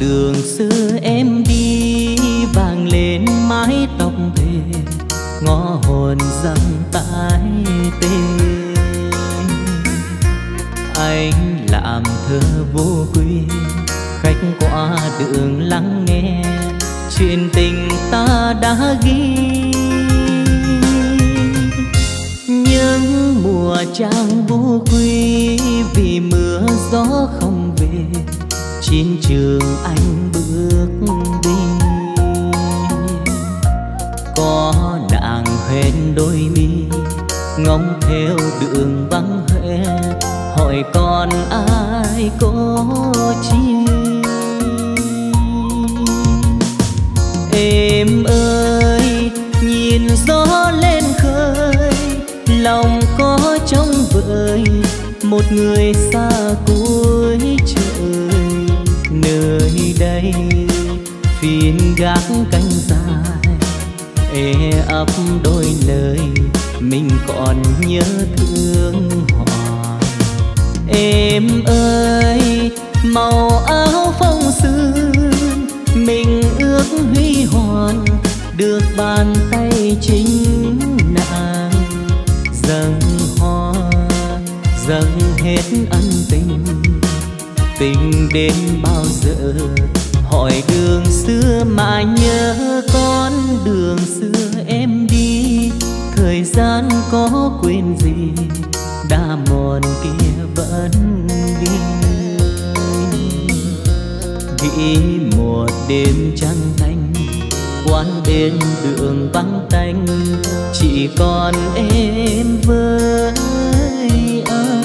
Đường xưa em đi vàng lên mái tóc về, ngõ hồn răng tái tê. Anh làm thơ vô quy, khách qua đường lắng nghe chuyện tình ta đã ghi. Những mùa trang vô quy vì mưa gió không về, trên trường anh bước đi. Có nàng hẹn đôi mi ngóng theo đường vắng hoe, hỏi còn ai có chi. Em ơi nhìn gió lên khơi, lòng có trong vời một người xa cuối trời. Nơi đây phiên gác cánh dài ê ấp đôi lời, mình còn nhớ thương họ. Em ơi màu áo phong sương, mình ước huy hoàng được bàn tay chính nàng. Dâng hoa dâng hết ân tình, tình đến bao giờ hỏi đường xưa mà nhớ. Con đường xưa em đi, thời gian có quên gì, đã mòn kia vẫn đi. Nghĩ một đêm trăng thanh, quán bên đường vắng tanh, chỉ còn em với anh.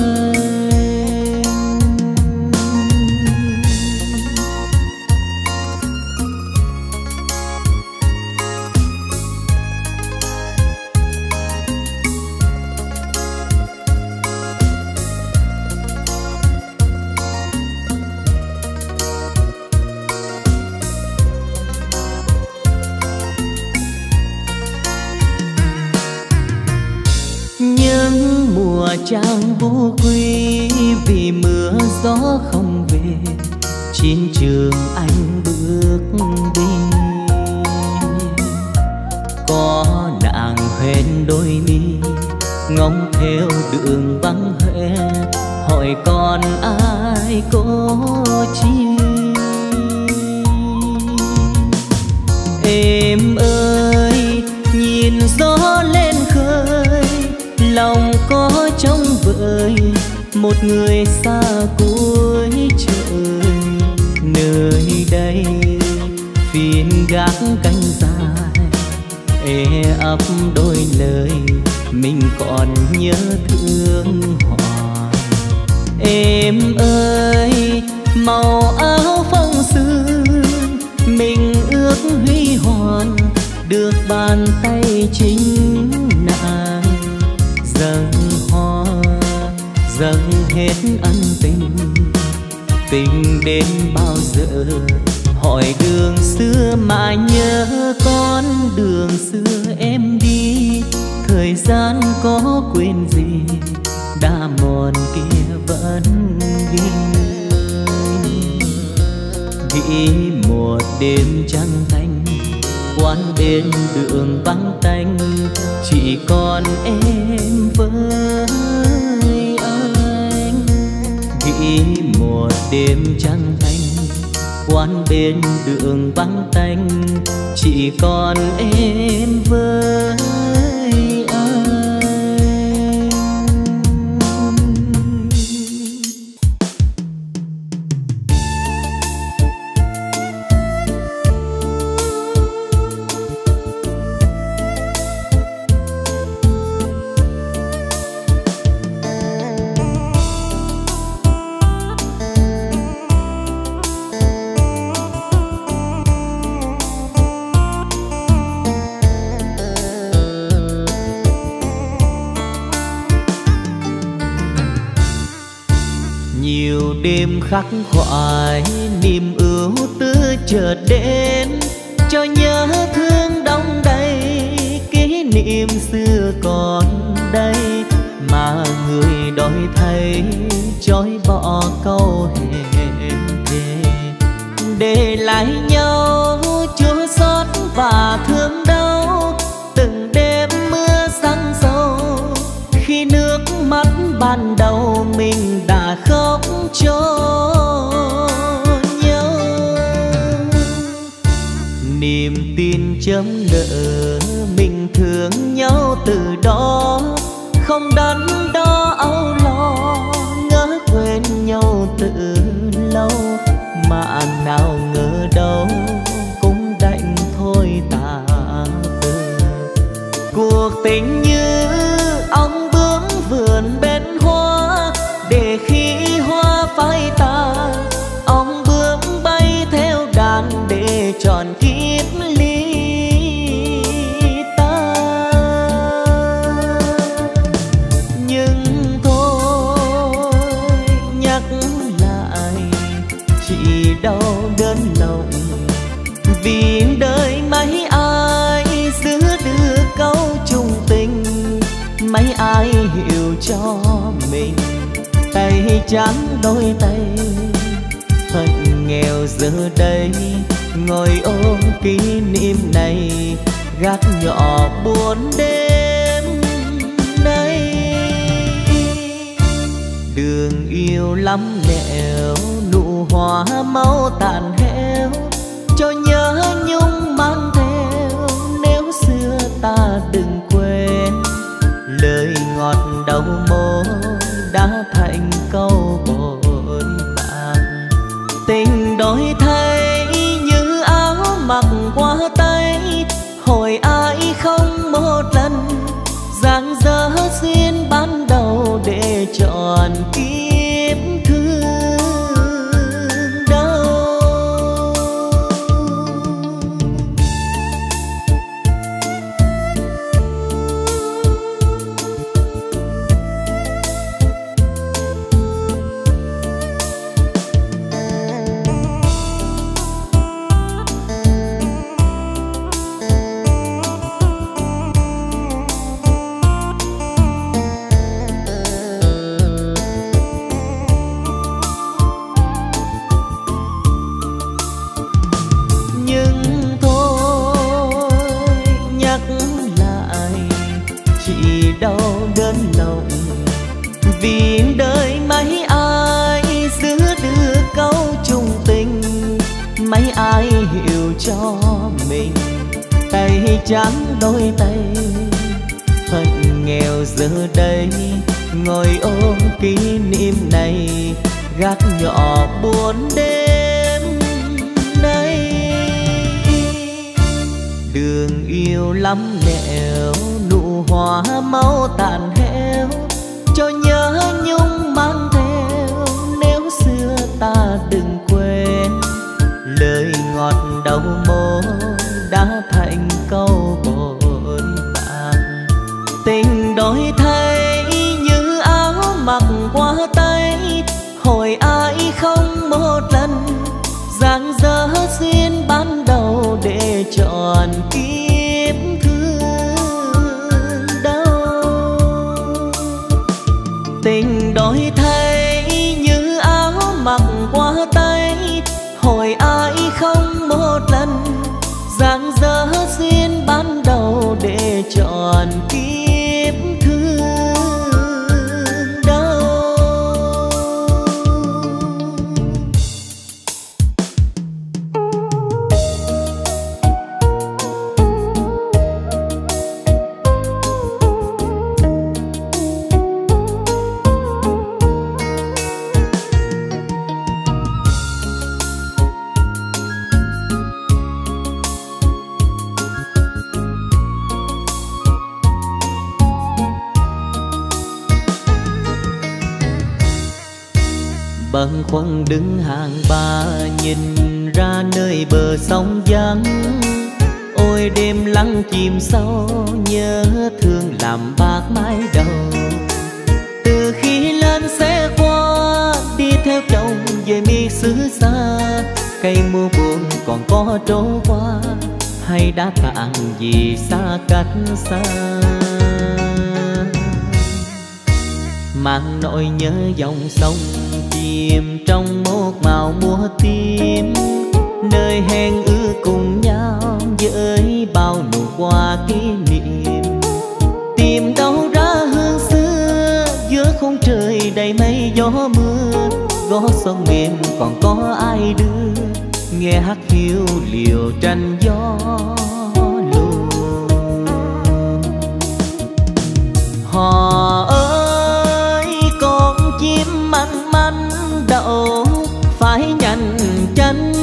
Trang vô quy vì mưa gió không về, trên trường anh bước đi. Có nàng hẹn đôi mi ngóng theo đường vắng hoe, hỏi còn ai có chi. Em ơi nhìn gió lên khơi, lòng có trong vời một người xa cuối trời. Nơi đây phiên gác cánh dài ê ấp đôi lời, mình còn nhớ thương họ. Em ơi màu áo phong sương, mình nước huy hoàn được bàn tay chính nàng. Dâng hoa dâng hết ân tình, tình đến bao giờ hỏi đường xưa mà nhớ con đường xưa em đi. Thời gian có quên gì đã mòn kia vẫn ghi. Nghĩ một đêm trăng thanh quán bên đường vắng tanh, chỉ còn em với anh. Nghĩ một đêm trăng thanh quán bên đường vắng tanh, chỉ còn em với khắc khoải niềm ưu tư chợt đến, cho nhớ thương đong đầy kỷ niệm xưa còn đây. Mà người đòi thay trói bỏ câu hẹn thề, để lại nhau chua xót và thương đau. Từng đêm mưa giăng sâu khi nước mắt ban đầu mình đã khóc cho nhau. Niềm tin chớm nở mình thương nhau từ đó, không đắn đo âu lo ngỡ quên nhau từ lâu. Mà nào ngờ đâu cũng đành thôi tả từ. Cuộc tình như ong bướm vườn bên hoa, để khi hoa phai tàn ong bướm bay theo đàn để tròn kiếp ly ta. Nhưng thôi nhắc lại chỉ đau đớn lòng, vì đời mấy ai giữ được câu chung tình, mấy ai hiểu cho mình. Tay trắng đôi tay thật nghèo giờ đây, ngồi ôm kỷ niệm này gác nhỏ buồn đêm nay. Đường yêu lắm lẽo nụ hoa mau tàn héo, cho nhớ nhung mang theo nếu xưa ta đừng quên. Lời ngọt đầu môi đã thành câu bội bạc, tình đổi thay như áo mặc qua tay. Hồi ai không một lần dang dở duyên ban đầu để tròn kiếp thương đau. Vì đời mấy ai giữ được câu chung tình, mấy ai hiểu cho mình. Tay trắng đôi tay thật nghèo giờ đây, ngồi ôm kỷ niệm này gác nhỏ buồn đêm nay. Đường yêu lắm lẽo nụ hoa mau tàn héo, cho nhớ nhung mang theo nếu xưa ta đừng quên. Lời ngọt đầu môi đã thành câu bội bạc. Tình đổi thay như áo mặc qua tay, hồi ai không một lần dang dở duyên ban đầu để tròn kiếp thương đau. Tình đổi thay như áo mặc qua tay, hồi ai không một lần dang dở duyên ban đầu để tròn kiếp thương đau. Bâng khuâng đứng hàng ba nhìn ra nơi bờ sông vắng, ôi đêm lắng chìm sâu nhớ thương làm bạc mái đầu. Từ khi lên xe qua đi theo chồng về miền xứ xa, cây mưa buồn còn có trôi qua hay đã tàn vì xa cách xa. Mang nỗi nhớ dòng sông chìm trong một màu mùa tím, nơi hẹn ước cùng nhau với bao nụ hoa kỷ niệm. Tìm đâu ra hương xưa giữa khung trời đầy mây gió mưa, gó xuân mềm còn có ai đưa nghe hát hiu liều tranh gió lùa. Họ phải nhanh chân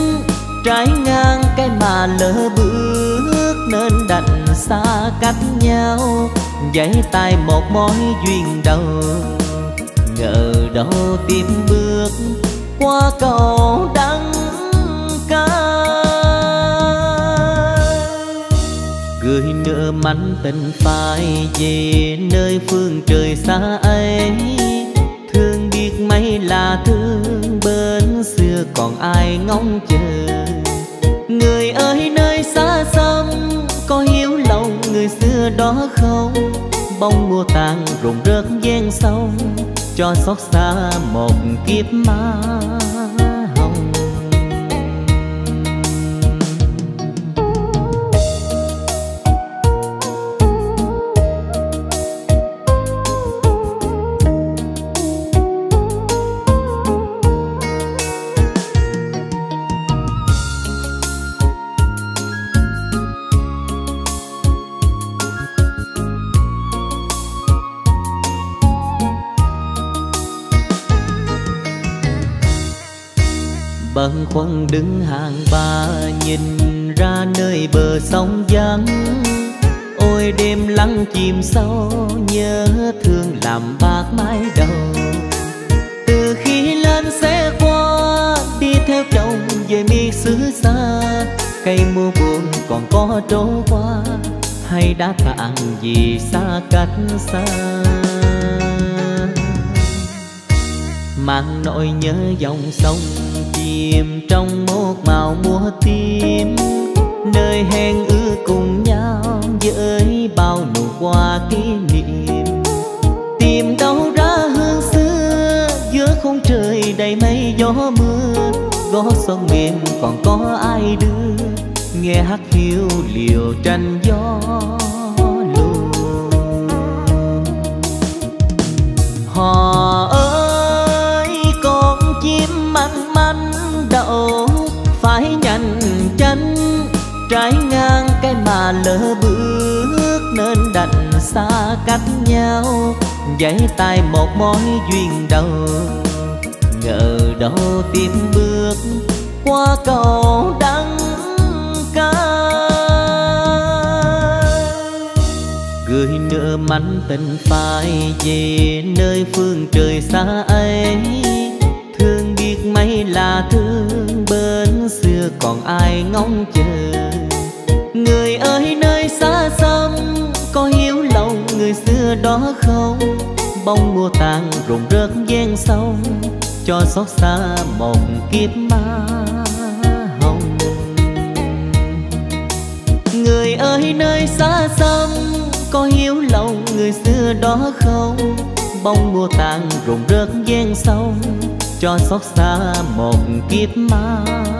trái ngang cái mà lỡ bước nên đành xa cách nhau, dãy tay một mối duyên đầu. Ngờ đâu tìm bước qua cầu đắng ca, gửi nửa mảnh tình phai về nơi phương trời xa ấy. Thương biết mấy là thương bên xưa còn ai ngóng chờ, người ơi nơi xa xăm có hiểu lòng người xưa đó không. Bông mùa tàn rụng rớt ven sông cho xót xa một kiếp má hồng. Bâng khuâng đứng hàng ba nhìn ra nơi bờ sông vắng, ôi đêm lắng chìm sâu nhớ thương làm bạc mái đầu. Từ khi lên xe qua đi theo chồng về miền xứ xa, cây mưa buồn còn có trôi qua hay đã tàn vì xa cách xa. Mang nỗi nhớ dòng sông chìm trong một màu mùa tím, nơi hẹn ước cùng nhau với bao nụ hoa kỷ niệm. Tìm đâu ra hương xưa giữa khung trời đầy mây gió mưa, gó xuân mềm còn có ai đưa nghe hát hiu liều tranh gió lùa. Họ phải nhanh chân trái ngang cái mà lỡ bước nên đành xa cách nhau, dãy tay một mối duyên đầu. Ngờ đâu tìm bước qua cầu đắng ca, gửi nửa mảnh tình phai về nơi phương trời xa ấy. Thương biết mấy là thương bên lớn xưa còn ai ngóng chờ. Người ơi nơi xa xăm, có hiểu lòng người xưa đó không? Bông mùa tàn rụng rớt ven sông, cho xót xa một kiếp ma hồng. Người ơi nơi xa xăm, có hiểu lòng người xưa đó không? Bông mùa tàn rụng rớt ven sông, cho xót xa một kiếp ma hồng.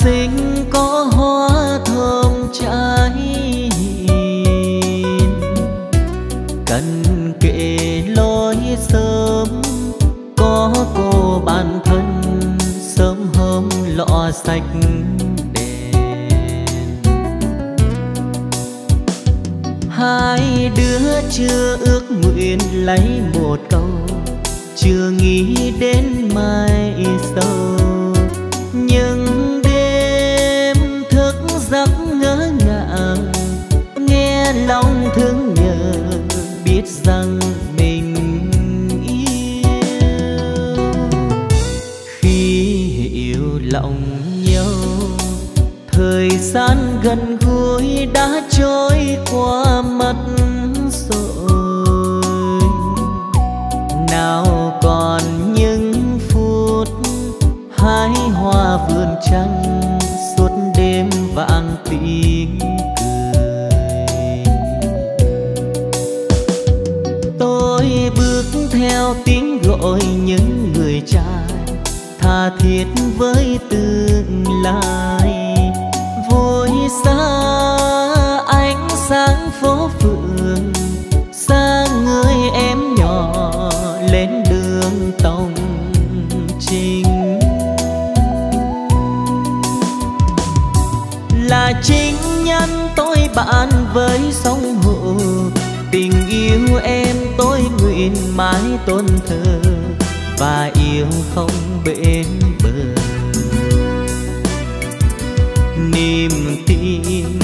Xinh có hoa thơm cháy, cần kệ lối sớm có cô bạn thân, sớm hôm lọ sạch đèn. Hai đứa chưa ước nguyện lấy một câu, chưa nghĩ đến mai sau. Lòng thương nhớ biết rằng mình yêu, khi yêu lòng nhau thời gian gần gũi đã trôi qua mất rồi. Nào còn những phút hái hoa vườn trăng, suốt đêm vạn tiếng theo tiếng gọi những người trai tha thiết với tương lai. Vui xa ánh sáng phố phường, xa người em nhỏ lên đường tổng trình. Là chính nhân tôi bạn với sông Hồ, tình yêu em tôi nguyện mãi tôn thờ và yêu không bên bờ. Niềm tin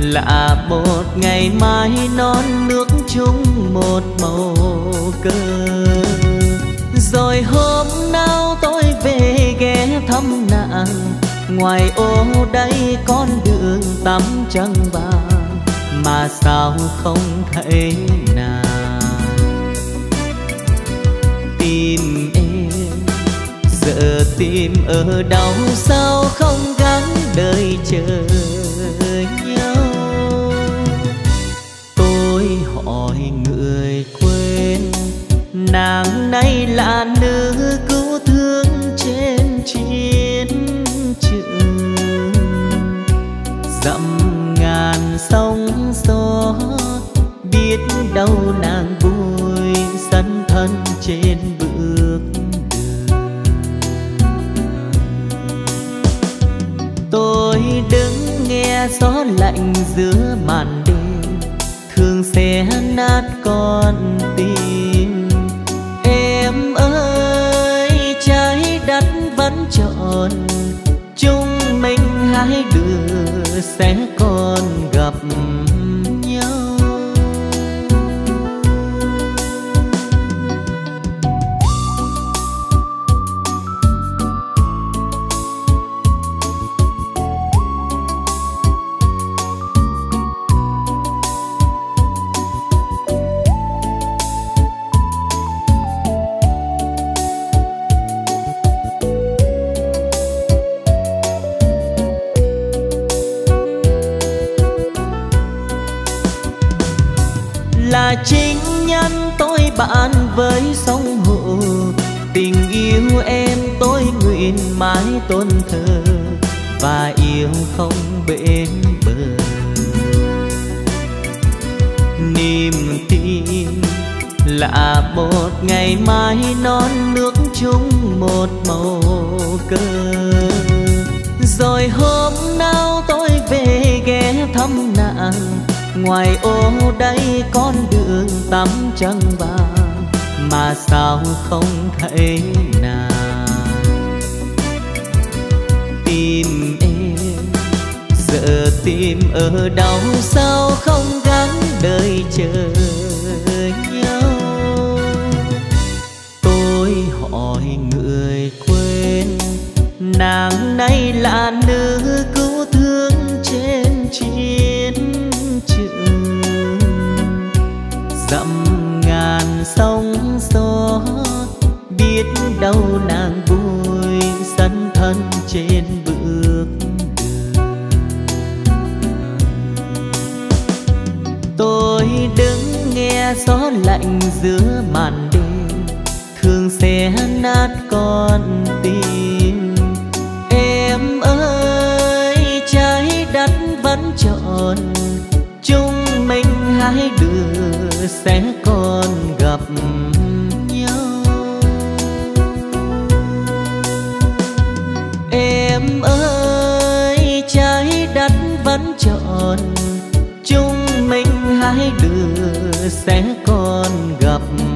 là một ngày mai non nước chung một màu cờ. Rồi hôm nào tôi về ghé thăm nàng, ngoài ô đây con đường tắm trăng vàng, mà sao không thấy nàng. Tim em giờ tim ở đâu, sao không gắng đời chờ nhau? Tôi hỏi người quên, nàng nay là nữ cứu thương trên chiến trường. Dặm ngàn sóng gió, biết đâu nàng vui sân thân trên bước đường. Tôi đứng nghe gió lạnh giữa màn đêm, thương xé nát con tim. Em ơi trái đất vẫn tròn, chúng mình hai đứa sẽ còn gặp nhau. Chính nhân tôi bạn với sông Hồ, tình yêu em tôi nguyện mãi tôn thờ và yêu không bên bờ. Niềm tin là một ngày mai non nước chung một màu cờ. Rồi hôm nào tôi về ghé thăm nàng, ngoài ô đây con đường tắm trăng vàng, mà sao không thấy nàng. Tìm em giờ tìm ở đâu, sao không gắng đời chờ nhau. Tôi hỏi người quên, nàng nay là nữ cứu thương trên chiến trường, dặm ngàn sóng gió biết đâu nàng vui sân thân trên bước đường. Tôi đứng nghe gió lạnh giữa màn đêm, thương xé nát con tim. Em ơi trái đất vẫn tròn, chúng mình hai đứa sẽ còn gặp nhau. Em ơi trái đất vẫn tròn, chúng mình hai đứa sẽ còn gặp nhau.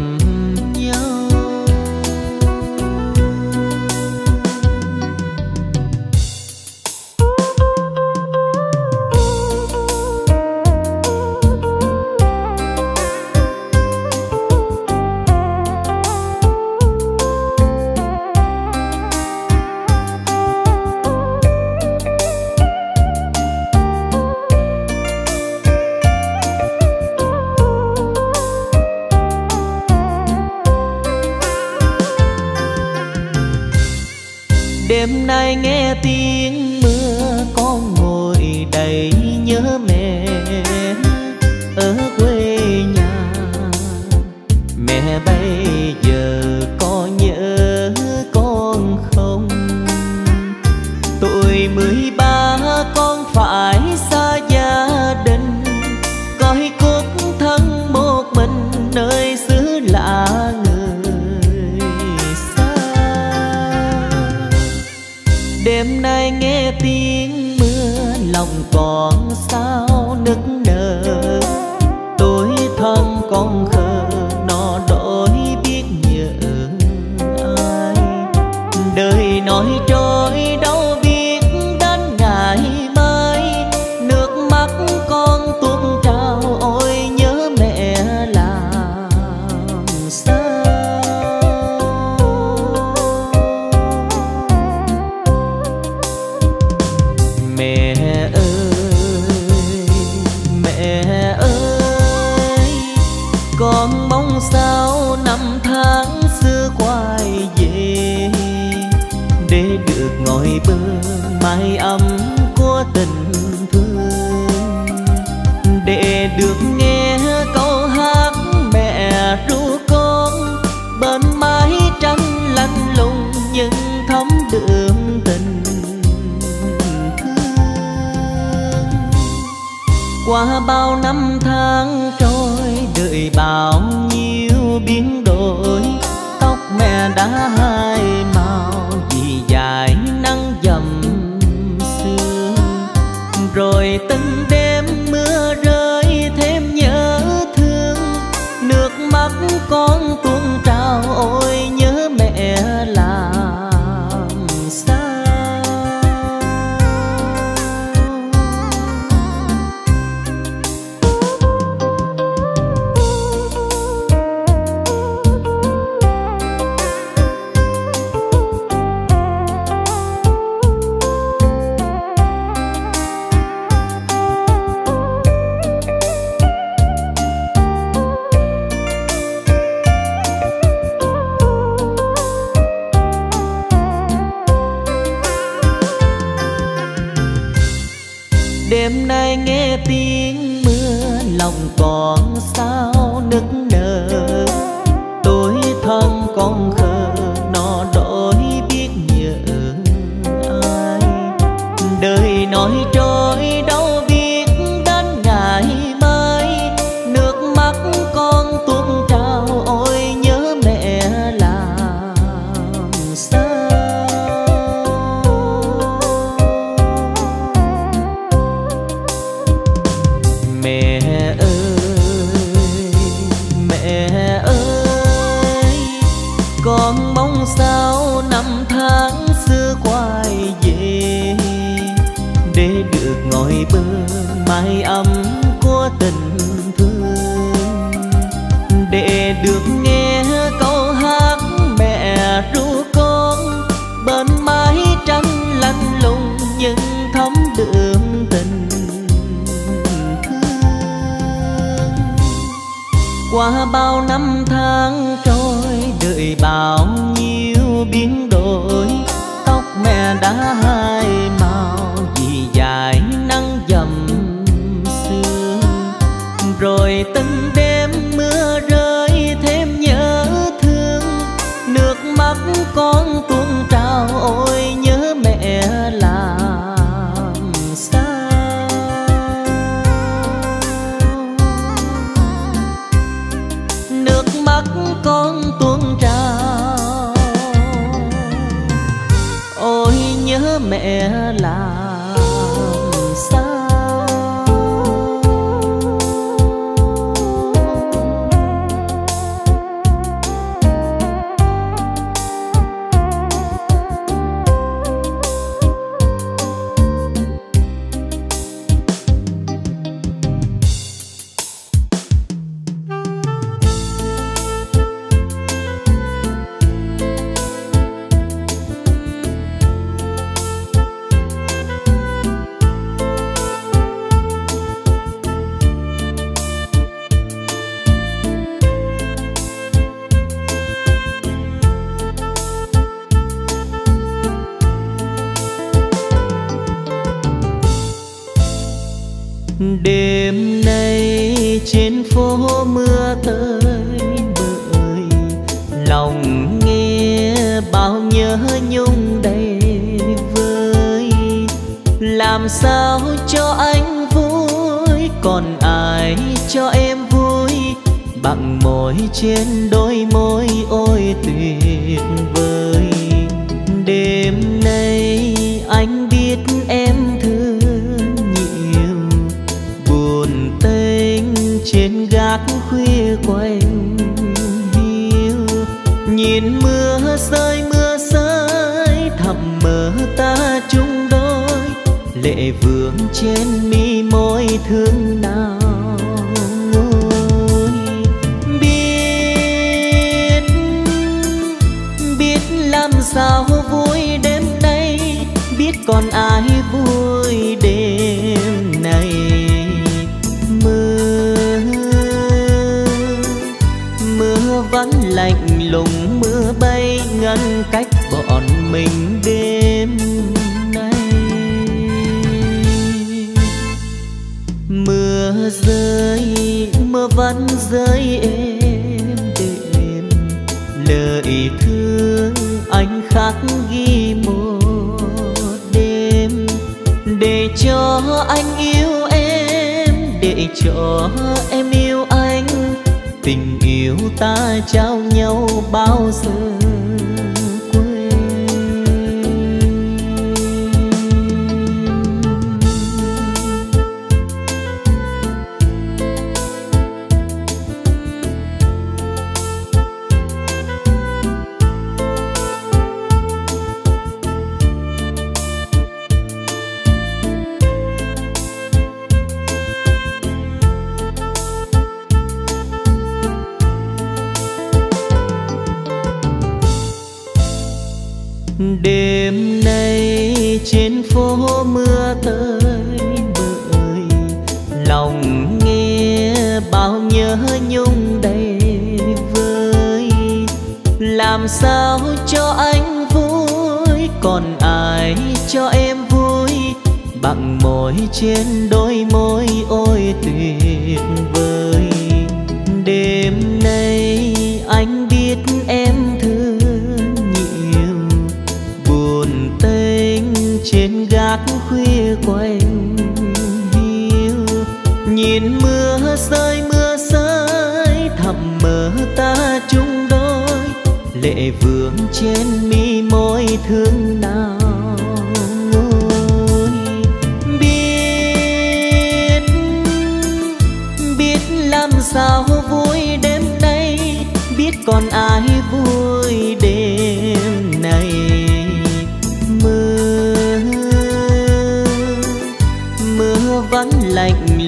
Đêm nay nghe tiếng mưa con ngồi đầy nhớ mẹ ở quê nhà. Mẹ bây giờ có nhớ con không? Tuổi 13 con phải xa gia đình, coi cuộc thân một mình nơi xứ lạ người. Đêm nay nghe tiếng mưa lòng còn sao nức nở, tối thăm con khờ nó đổi biết nhớ ai. Đời nói trôi đâu biết đến ngày mai, nước mắt con tuôn trào ôi nhớ mẹ làm sao. Con mong sao năm tháng xưa quay về, để được ngồi bơ mái ấm của tình thương, để được nghe câu hát mẹ ru con bên mái trắng lạnh lùng nhưng thấm đượm tình thương. Qua bao năm tháng trôi đời bao nhiêu biến đổi, tóc mẹ đã hai màu vì dài nắng dầm sương. Rồi từng đêm mưa rơi thêm nhớ thương, nước mắt con tuôn trào ôi nhớ mẹ làm sao. Đêm nay nghe tiếng mưa lòng còn sao nức nở, tối thăm con khờ nó đổi biết nhớ ai. Đời nói trôi đâu biết đến ngày mai, nước mắt con tuôn trào. năm tháng xưa quay về để được ngồi bên mái ấm của tình thương, để được nghe câu hát mẹ ru con bên mái tranh lạnh lùng nhưng thấm đượm tình thương. Qua bao năm tháng trôi đời bao nhiêu biến đổi, tóc mẹ đã hai màu vì dài nắng dầm sương. Rồi từng đêm mưa rơi thêm nhớ thương, nước mắt con tuôn trào ôi nhớ mẹ làm sao. Nước mắt con tuôn trào ôi nhớ mẹ làm sao. Đêm nay trên phố mưa tới bời, lòng nghe bao nhớ nhung đầy vơi. Làm sao cho anh vui, còn ai cho em vui, bằng môi trên đôi môi ôi tuyệt vời. Đêm nay anh biết em trên gác khuya quanh hiu, nhìn mưa rơi thầm mơ ta chung đôi, lệ vương trên mi môi thương nào ngôi. Biết làm sao vui đêm nay, biết còn ai vui đêm nay. Vẫn lạnh lùng mưa bay ngăn cách bọn mình đêm nay. Mưa vẫn rơi êm đềm, lời thương anh khắc ghi một đêm, để cho anh yêu em, để cho em yêu anh. Tình yêu ta trao nhau bao giờ đêm nay trên phố mưa tới bời, lòng nghe bao nhớ nhung đầy vơi. Làm sao cho anh vui, còn ai cho em vui, bằng môi trên đôi môi ôi tuyệt vời. Đêm nay anh biết em thương, trên gác khuya quanh hiu, nhìn mưa rơi thầm mơ ta chung đôi, lệ vương trên mi môi thương nào ngôi. Biết làm sao vui đêm nay, biết còn ai vui đêm nay.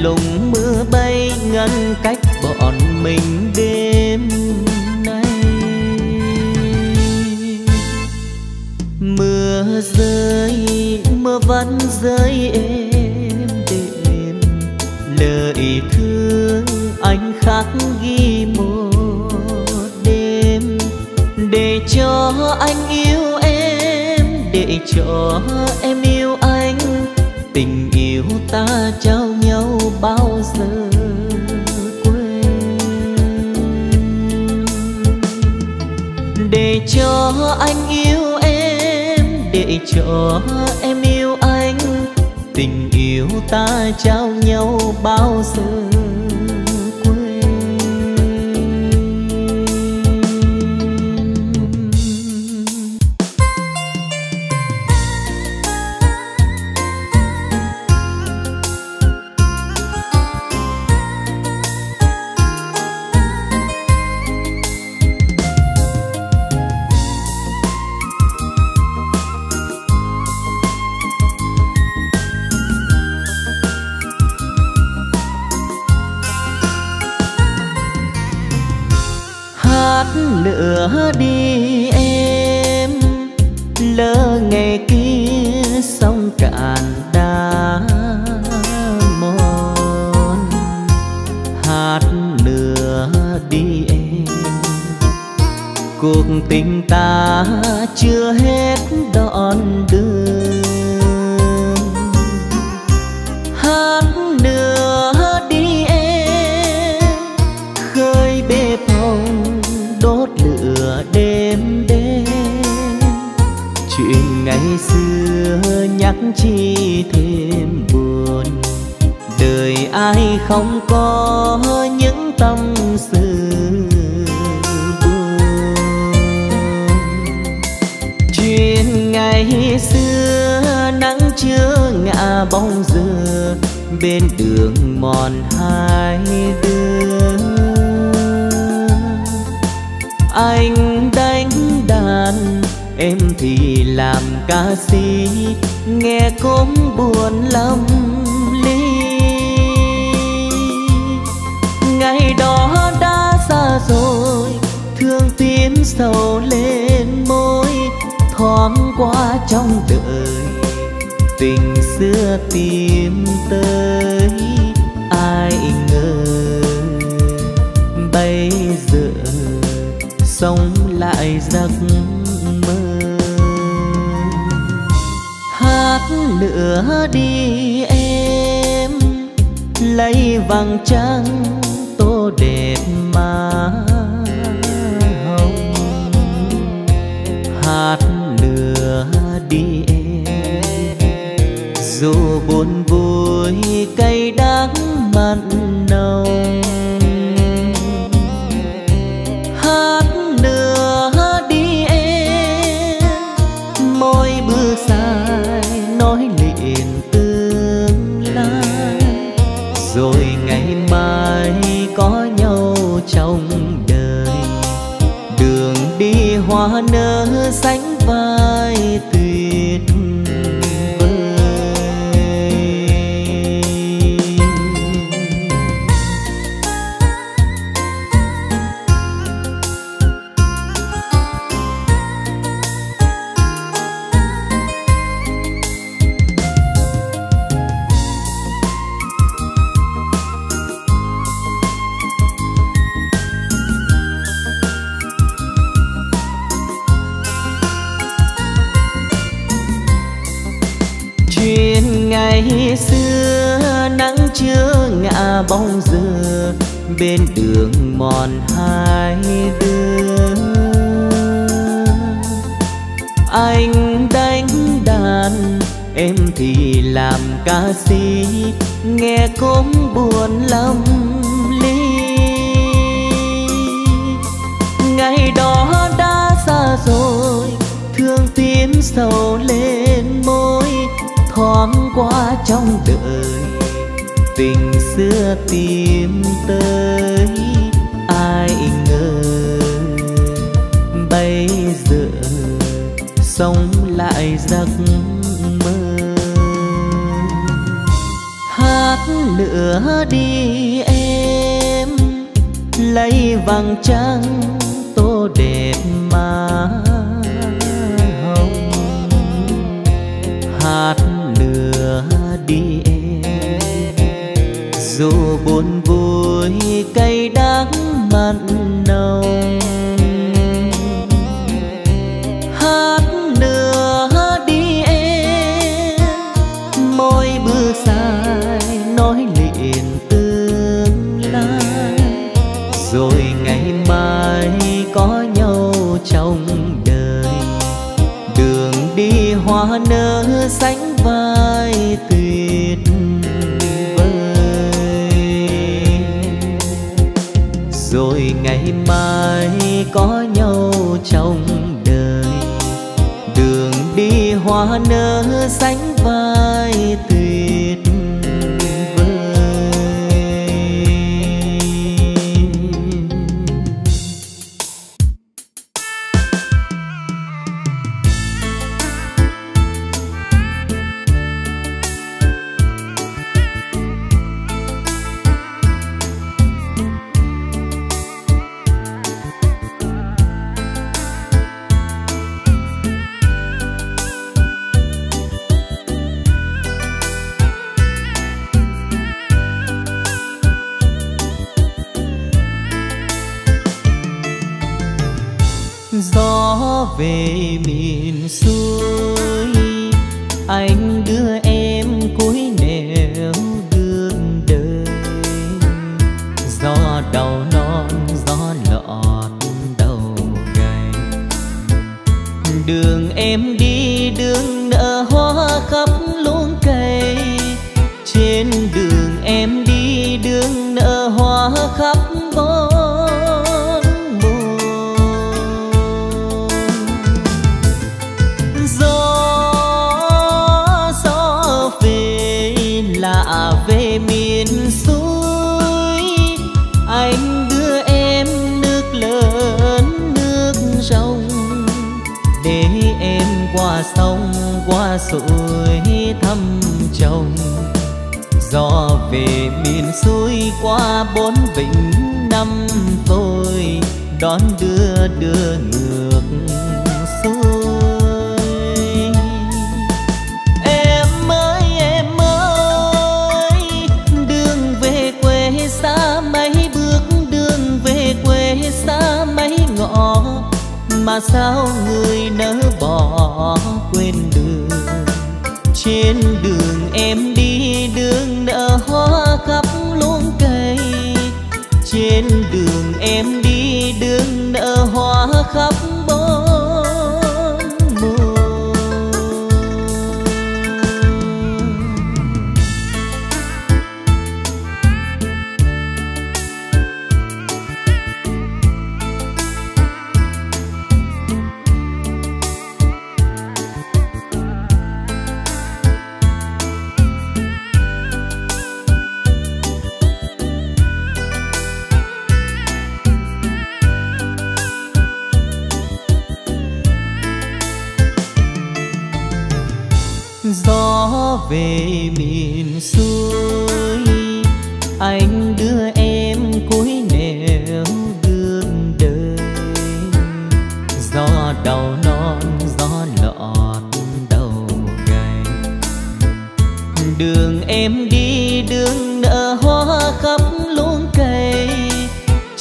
lùng mưa bay ngăn cách bọn mình đêm nay. Mưa rơi mưa vẫn rơi êm đềm, lời thương anh khắc ghi một đêm, để cho anh yêu em, để cho em yêu anh, tình yêu ta trao nhau bao giờ quên. Để cho anh yêu em, để cho em yêu anh, tình yêu ta trao nhau bao giờ. Lỡ đi em, lỡ ngày kia sông cạn đá mòn, hát lửa đi em, cuộc tình ta chưa hết đoạn đường. Hát lửa đi em, khơi bếp hồng đốt lửa đêm đêm, chuyện ngày xưa nhắc chi thêm buồn, đời ai không có những tâm sự buồn. Chuyện ngày xưa nắng chưa ngả bóng dừa, bên đường mòn hai đứa, anh đánh đàn em thì làm ca sĩ, nghe cũng buồn lắm ly. Ngày đó đã xa rồi, thương tím sầu lên môi, thoáng qua trong đời tình xưa tìm tới. Ai ngờ bây giờ sống lại giấc mơ. Hát lửa đi em, lấy vàng trắng tô đẹp má hồng. Hát lửa đi em, dù buồn vui cay đắng mặn nồng. Trong đời đường đi hoa nở sánh vai tuyệt vời. Ngày xưa nắng chưa ngả bóng dừa, bên đường mòn hai đứa, anh đánh đàn em thì làm ca sĩ, nghe cũng buồn lắm ly. Ngày đó đã xa rồi, thương tím sầu lên môi, thoáng qua trong đời tình xưa tìm tới. Ai ngờ bây giờ sống lại giấc mơ. Hát lửa đi em, lấy vàng trắng tô đẹp má hồng. Hát lửa đi em, dù buồn vui cay đắng mặn nồng. Hát lửa đi em, mỗi bước dài nói liền tương lai, rồi ngày mai có nhau trong đời. Đường đi hoa nở sánh vai tuyệt vời, rồi ngày mai có nhau trong đời. Đường đi hoa nở sánh vai tuyệt về miền xuôi. Anh đưa em cuối nẻo gương đời, gió đầu non gió lọt đầu gầy. Đường em đi đường nở hoa khắp luống cây, trên đường em đi đường nở hoa khắp bó. Về miền suối anh đưa em nước lớn nước trong, để em qua sông qua suối thăm chồng. Gió về miền suối qua bốn vịnh năm tôi đón đưa ngược xuôi. Mà sao người nỡ bỏ quên đường, trên đường em đi đường nở hoa khắp luống cây, trên đường em đi đường nở hoa khắp bốn mùa. Gió về miền xuôi anh đưa em cuối nẻo đường đời, gió đầu non gió lọt đầu gầy. Đường em đi đường nở hoa khắp luống cây,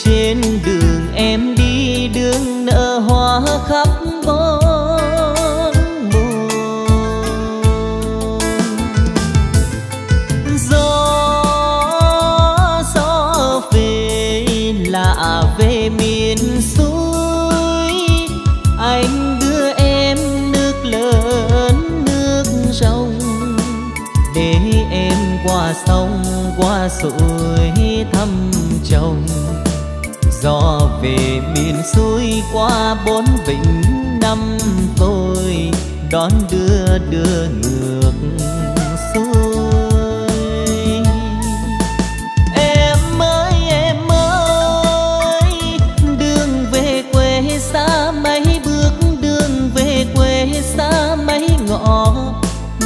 trên đường em đi đường nở hoa khắp bó. Về miền suối anh đưa em nước lớn nước trong, để em qua sông qua suối thăm chồng. Gió về miền suối qua bốn vịnh năm tôi đón đưa ngược xuôi.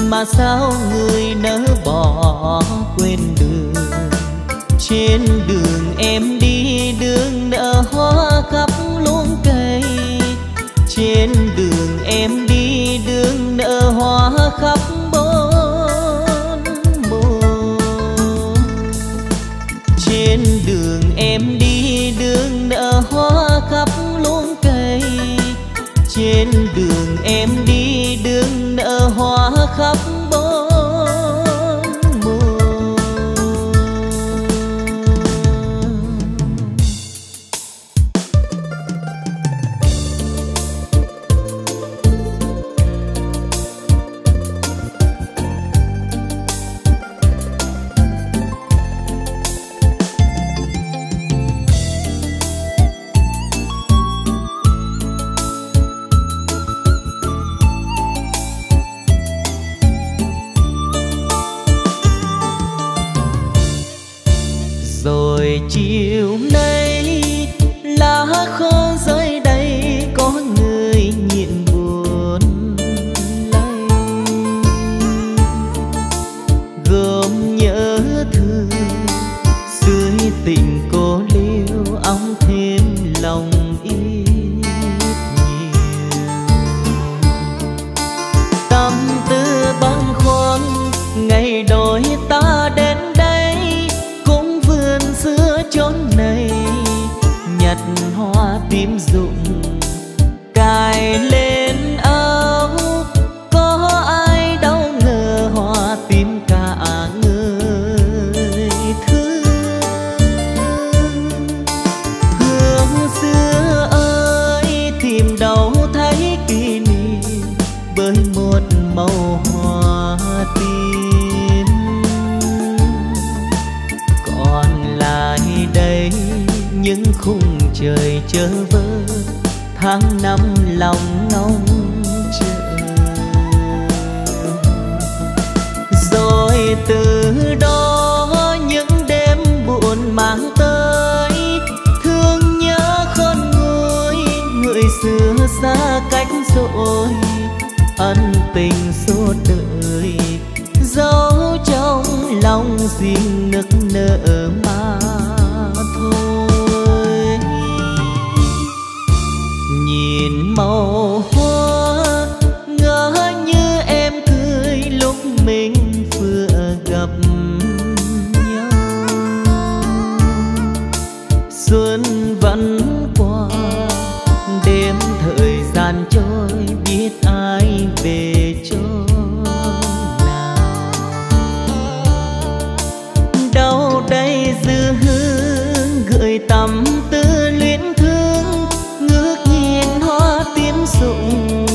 mà sao người nỡ bỏ quên đường. Trên đường em đi đường nở hoa khắp luống cây, trên đường em đi đường nở hoa khắp bốn mùa. Trên đường em đi đường nở hoa khắp luống cây, trên đường em đi đường nở hoa khắp bốn mùa. Chiều nay lá khô rơi đây có người nhịn buồn lay, gồm nhớ thương dưới tình cô liêu ong thêm lòng ít nhiều. Tâm tư băn khoăn ngày đôi ta đến chốn này, nhặt hoa tím rụng cài lên áo. Có ai đâu ngờ hoa tím cả người thương. Hương xưa ơi tìm đâu thấy kỷ niệm với một màu hoa tím. Đây những khung trời chớ vơ tháng năm lòng ngóng chờ. Rồi từ đó những đêm buồn mang tới thương nhớ khôn nguôi. Người xưa xa cách rồi ân tình suốt đời giấu trong lòng riêng nức nở mà thôi. Nhìn màu hoa ngỡ như em cười lúc mình vừa gặp nhau. Xuân vẫn qua đêm thời gian trôi biết ai về cho. Đâu đây dư hương gợi tâm tư luyến thương, ngước nhìn hoa tím rụng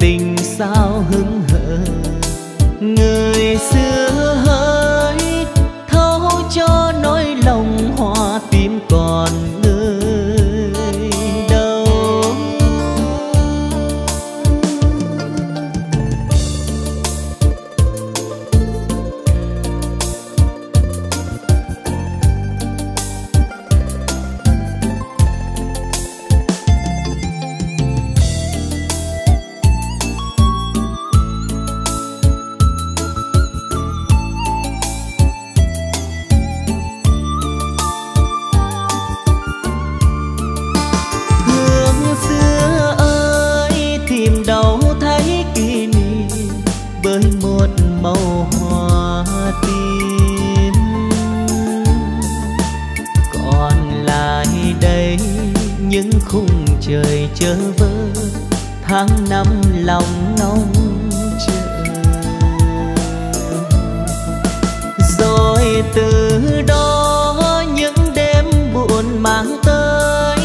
tình sao hững hờ. Người xưa hỡi thấu cho nỗi lòng hoa tím còn người đâu. Màu hoa tím còn lại đây những khung trời chớ vơ tháng năm lòng ngóng chờ. Rồi từ đó những đêm buồn mang tới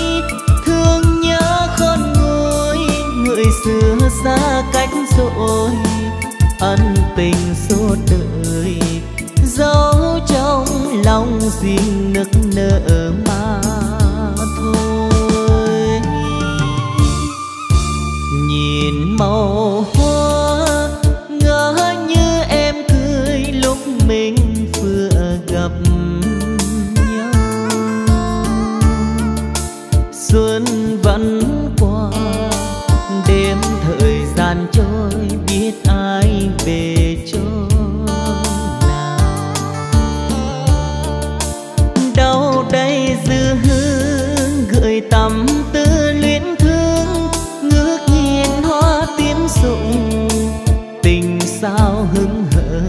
thương nhớ khôn nguôi. Người xưa xa cách rồi ân tình suốt đời giấu trong lòng riêng nức nở mà thôi. Nhìn màu hoa ngỡ như em cười lúc mình vừa gặp nhau. Xuân vẫn qua đêm thời gian trôi biết ai về sao hững hờ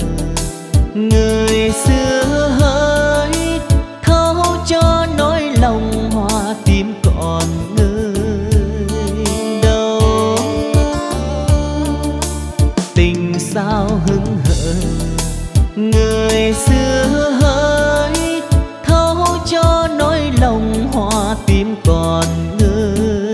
người xưa hỡi, thấu cho nỗi lòng hoa tím còn ngơi đâu. Tình sao hững hờ người xưa hỡi, thấu cho nỗi lòng hoa tím còn ngơi.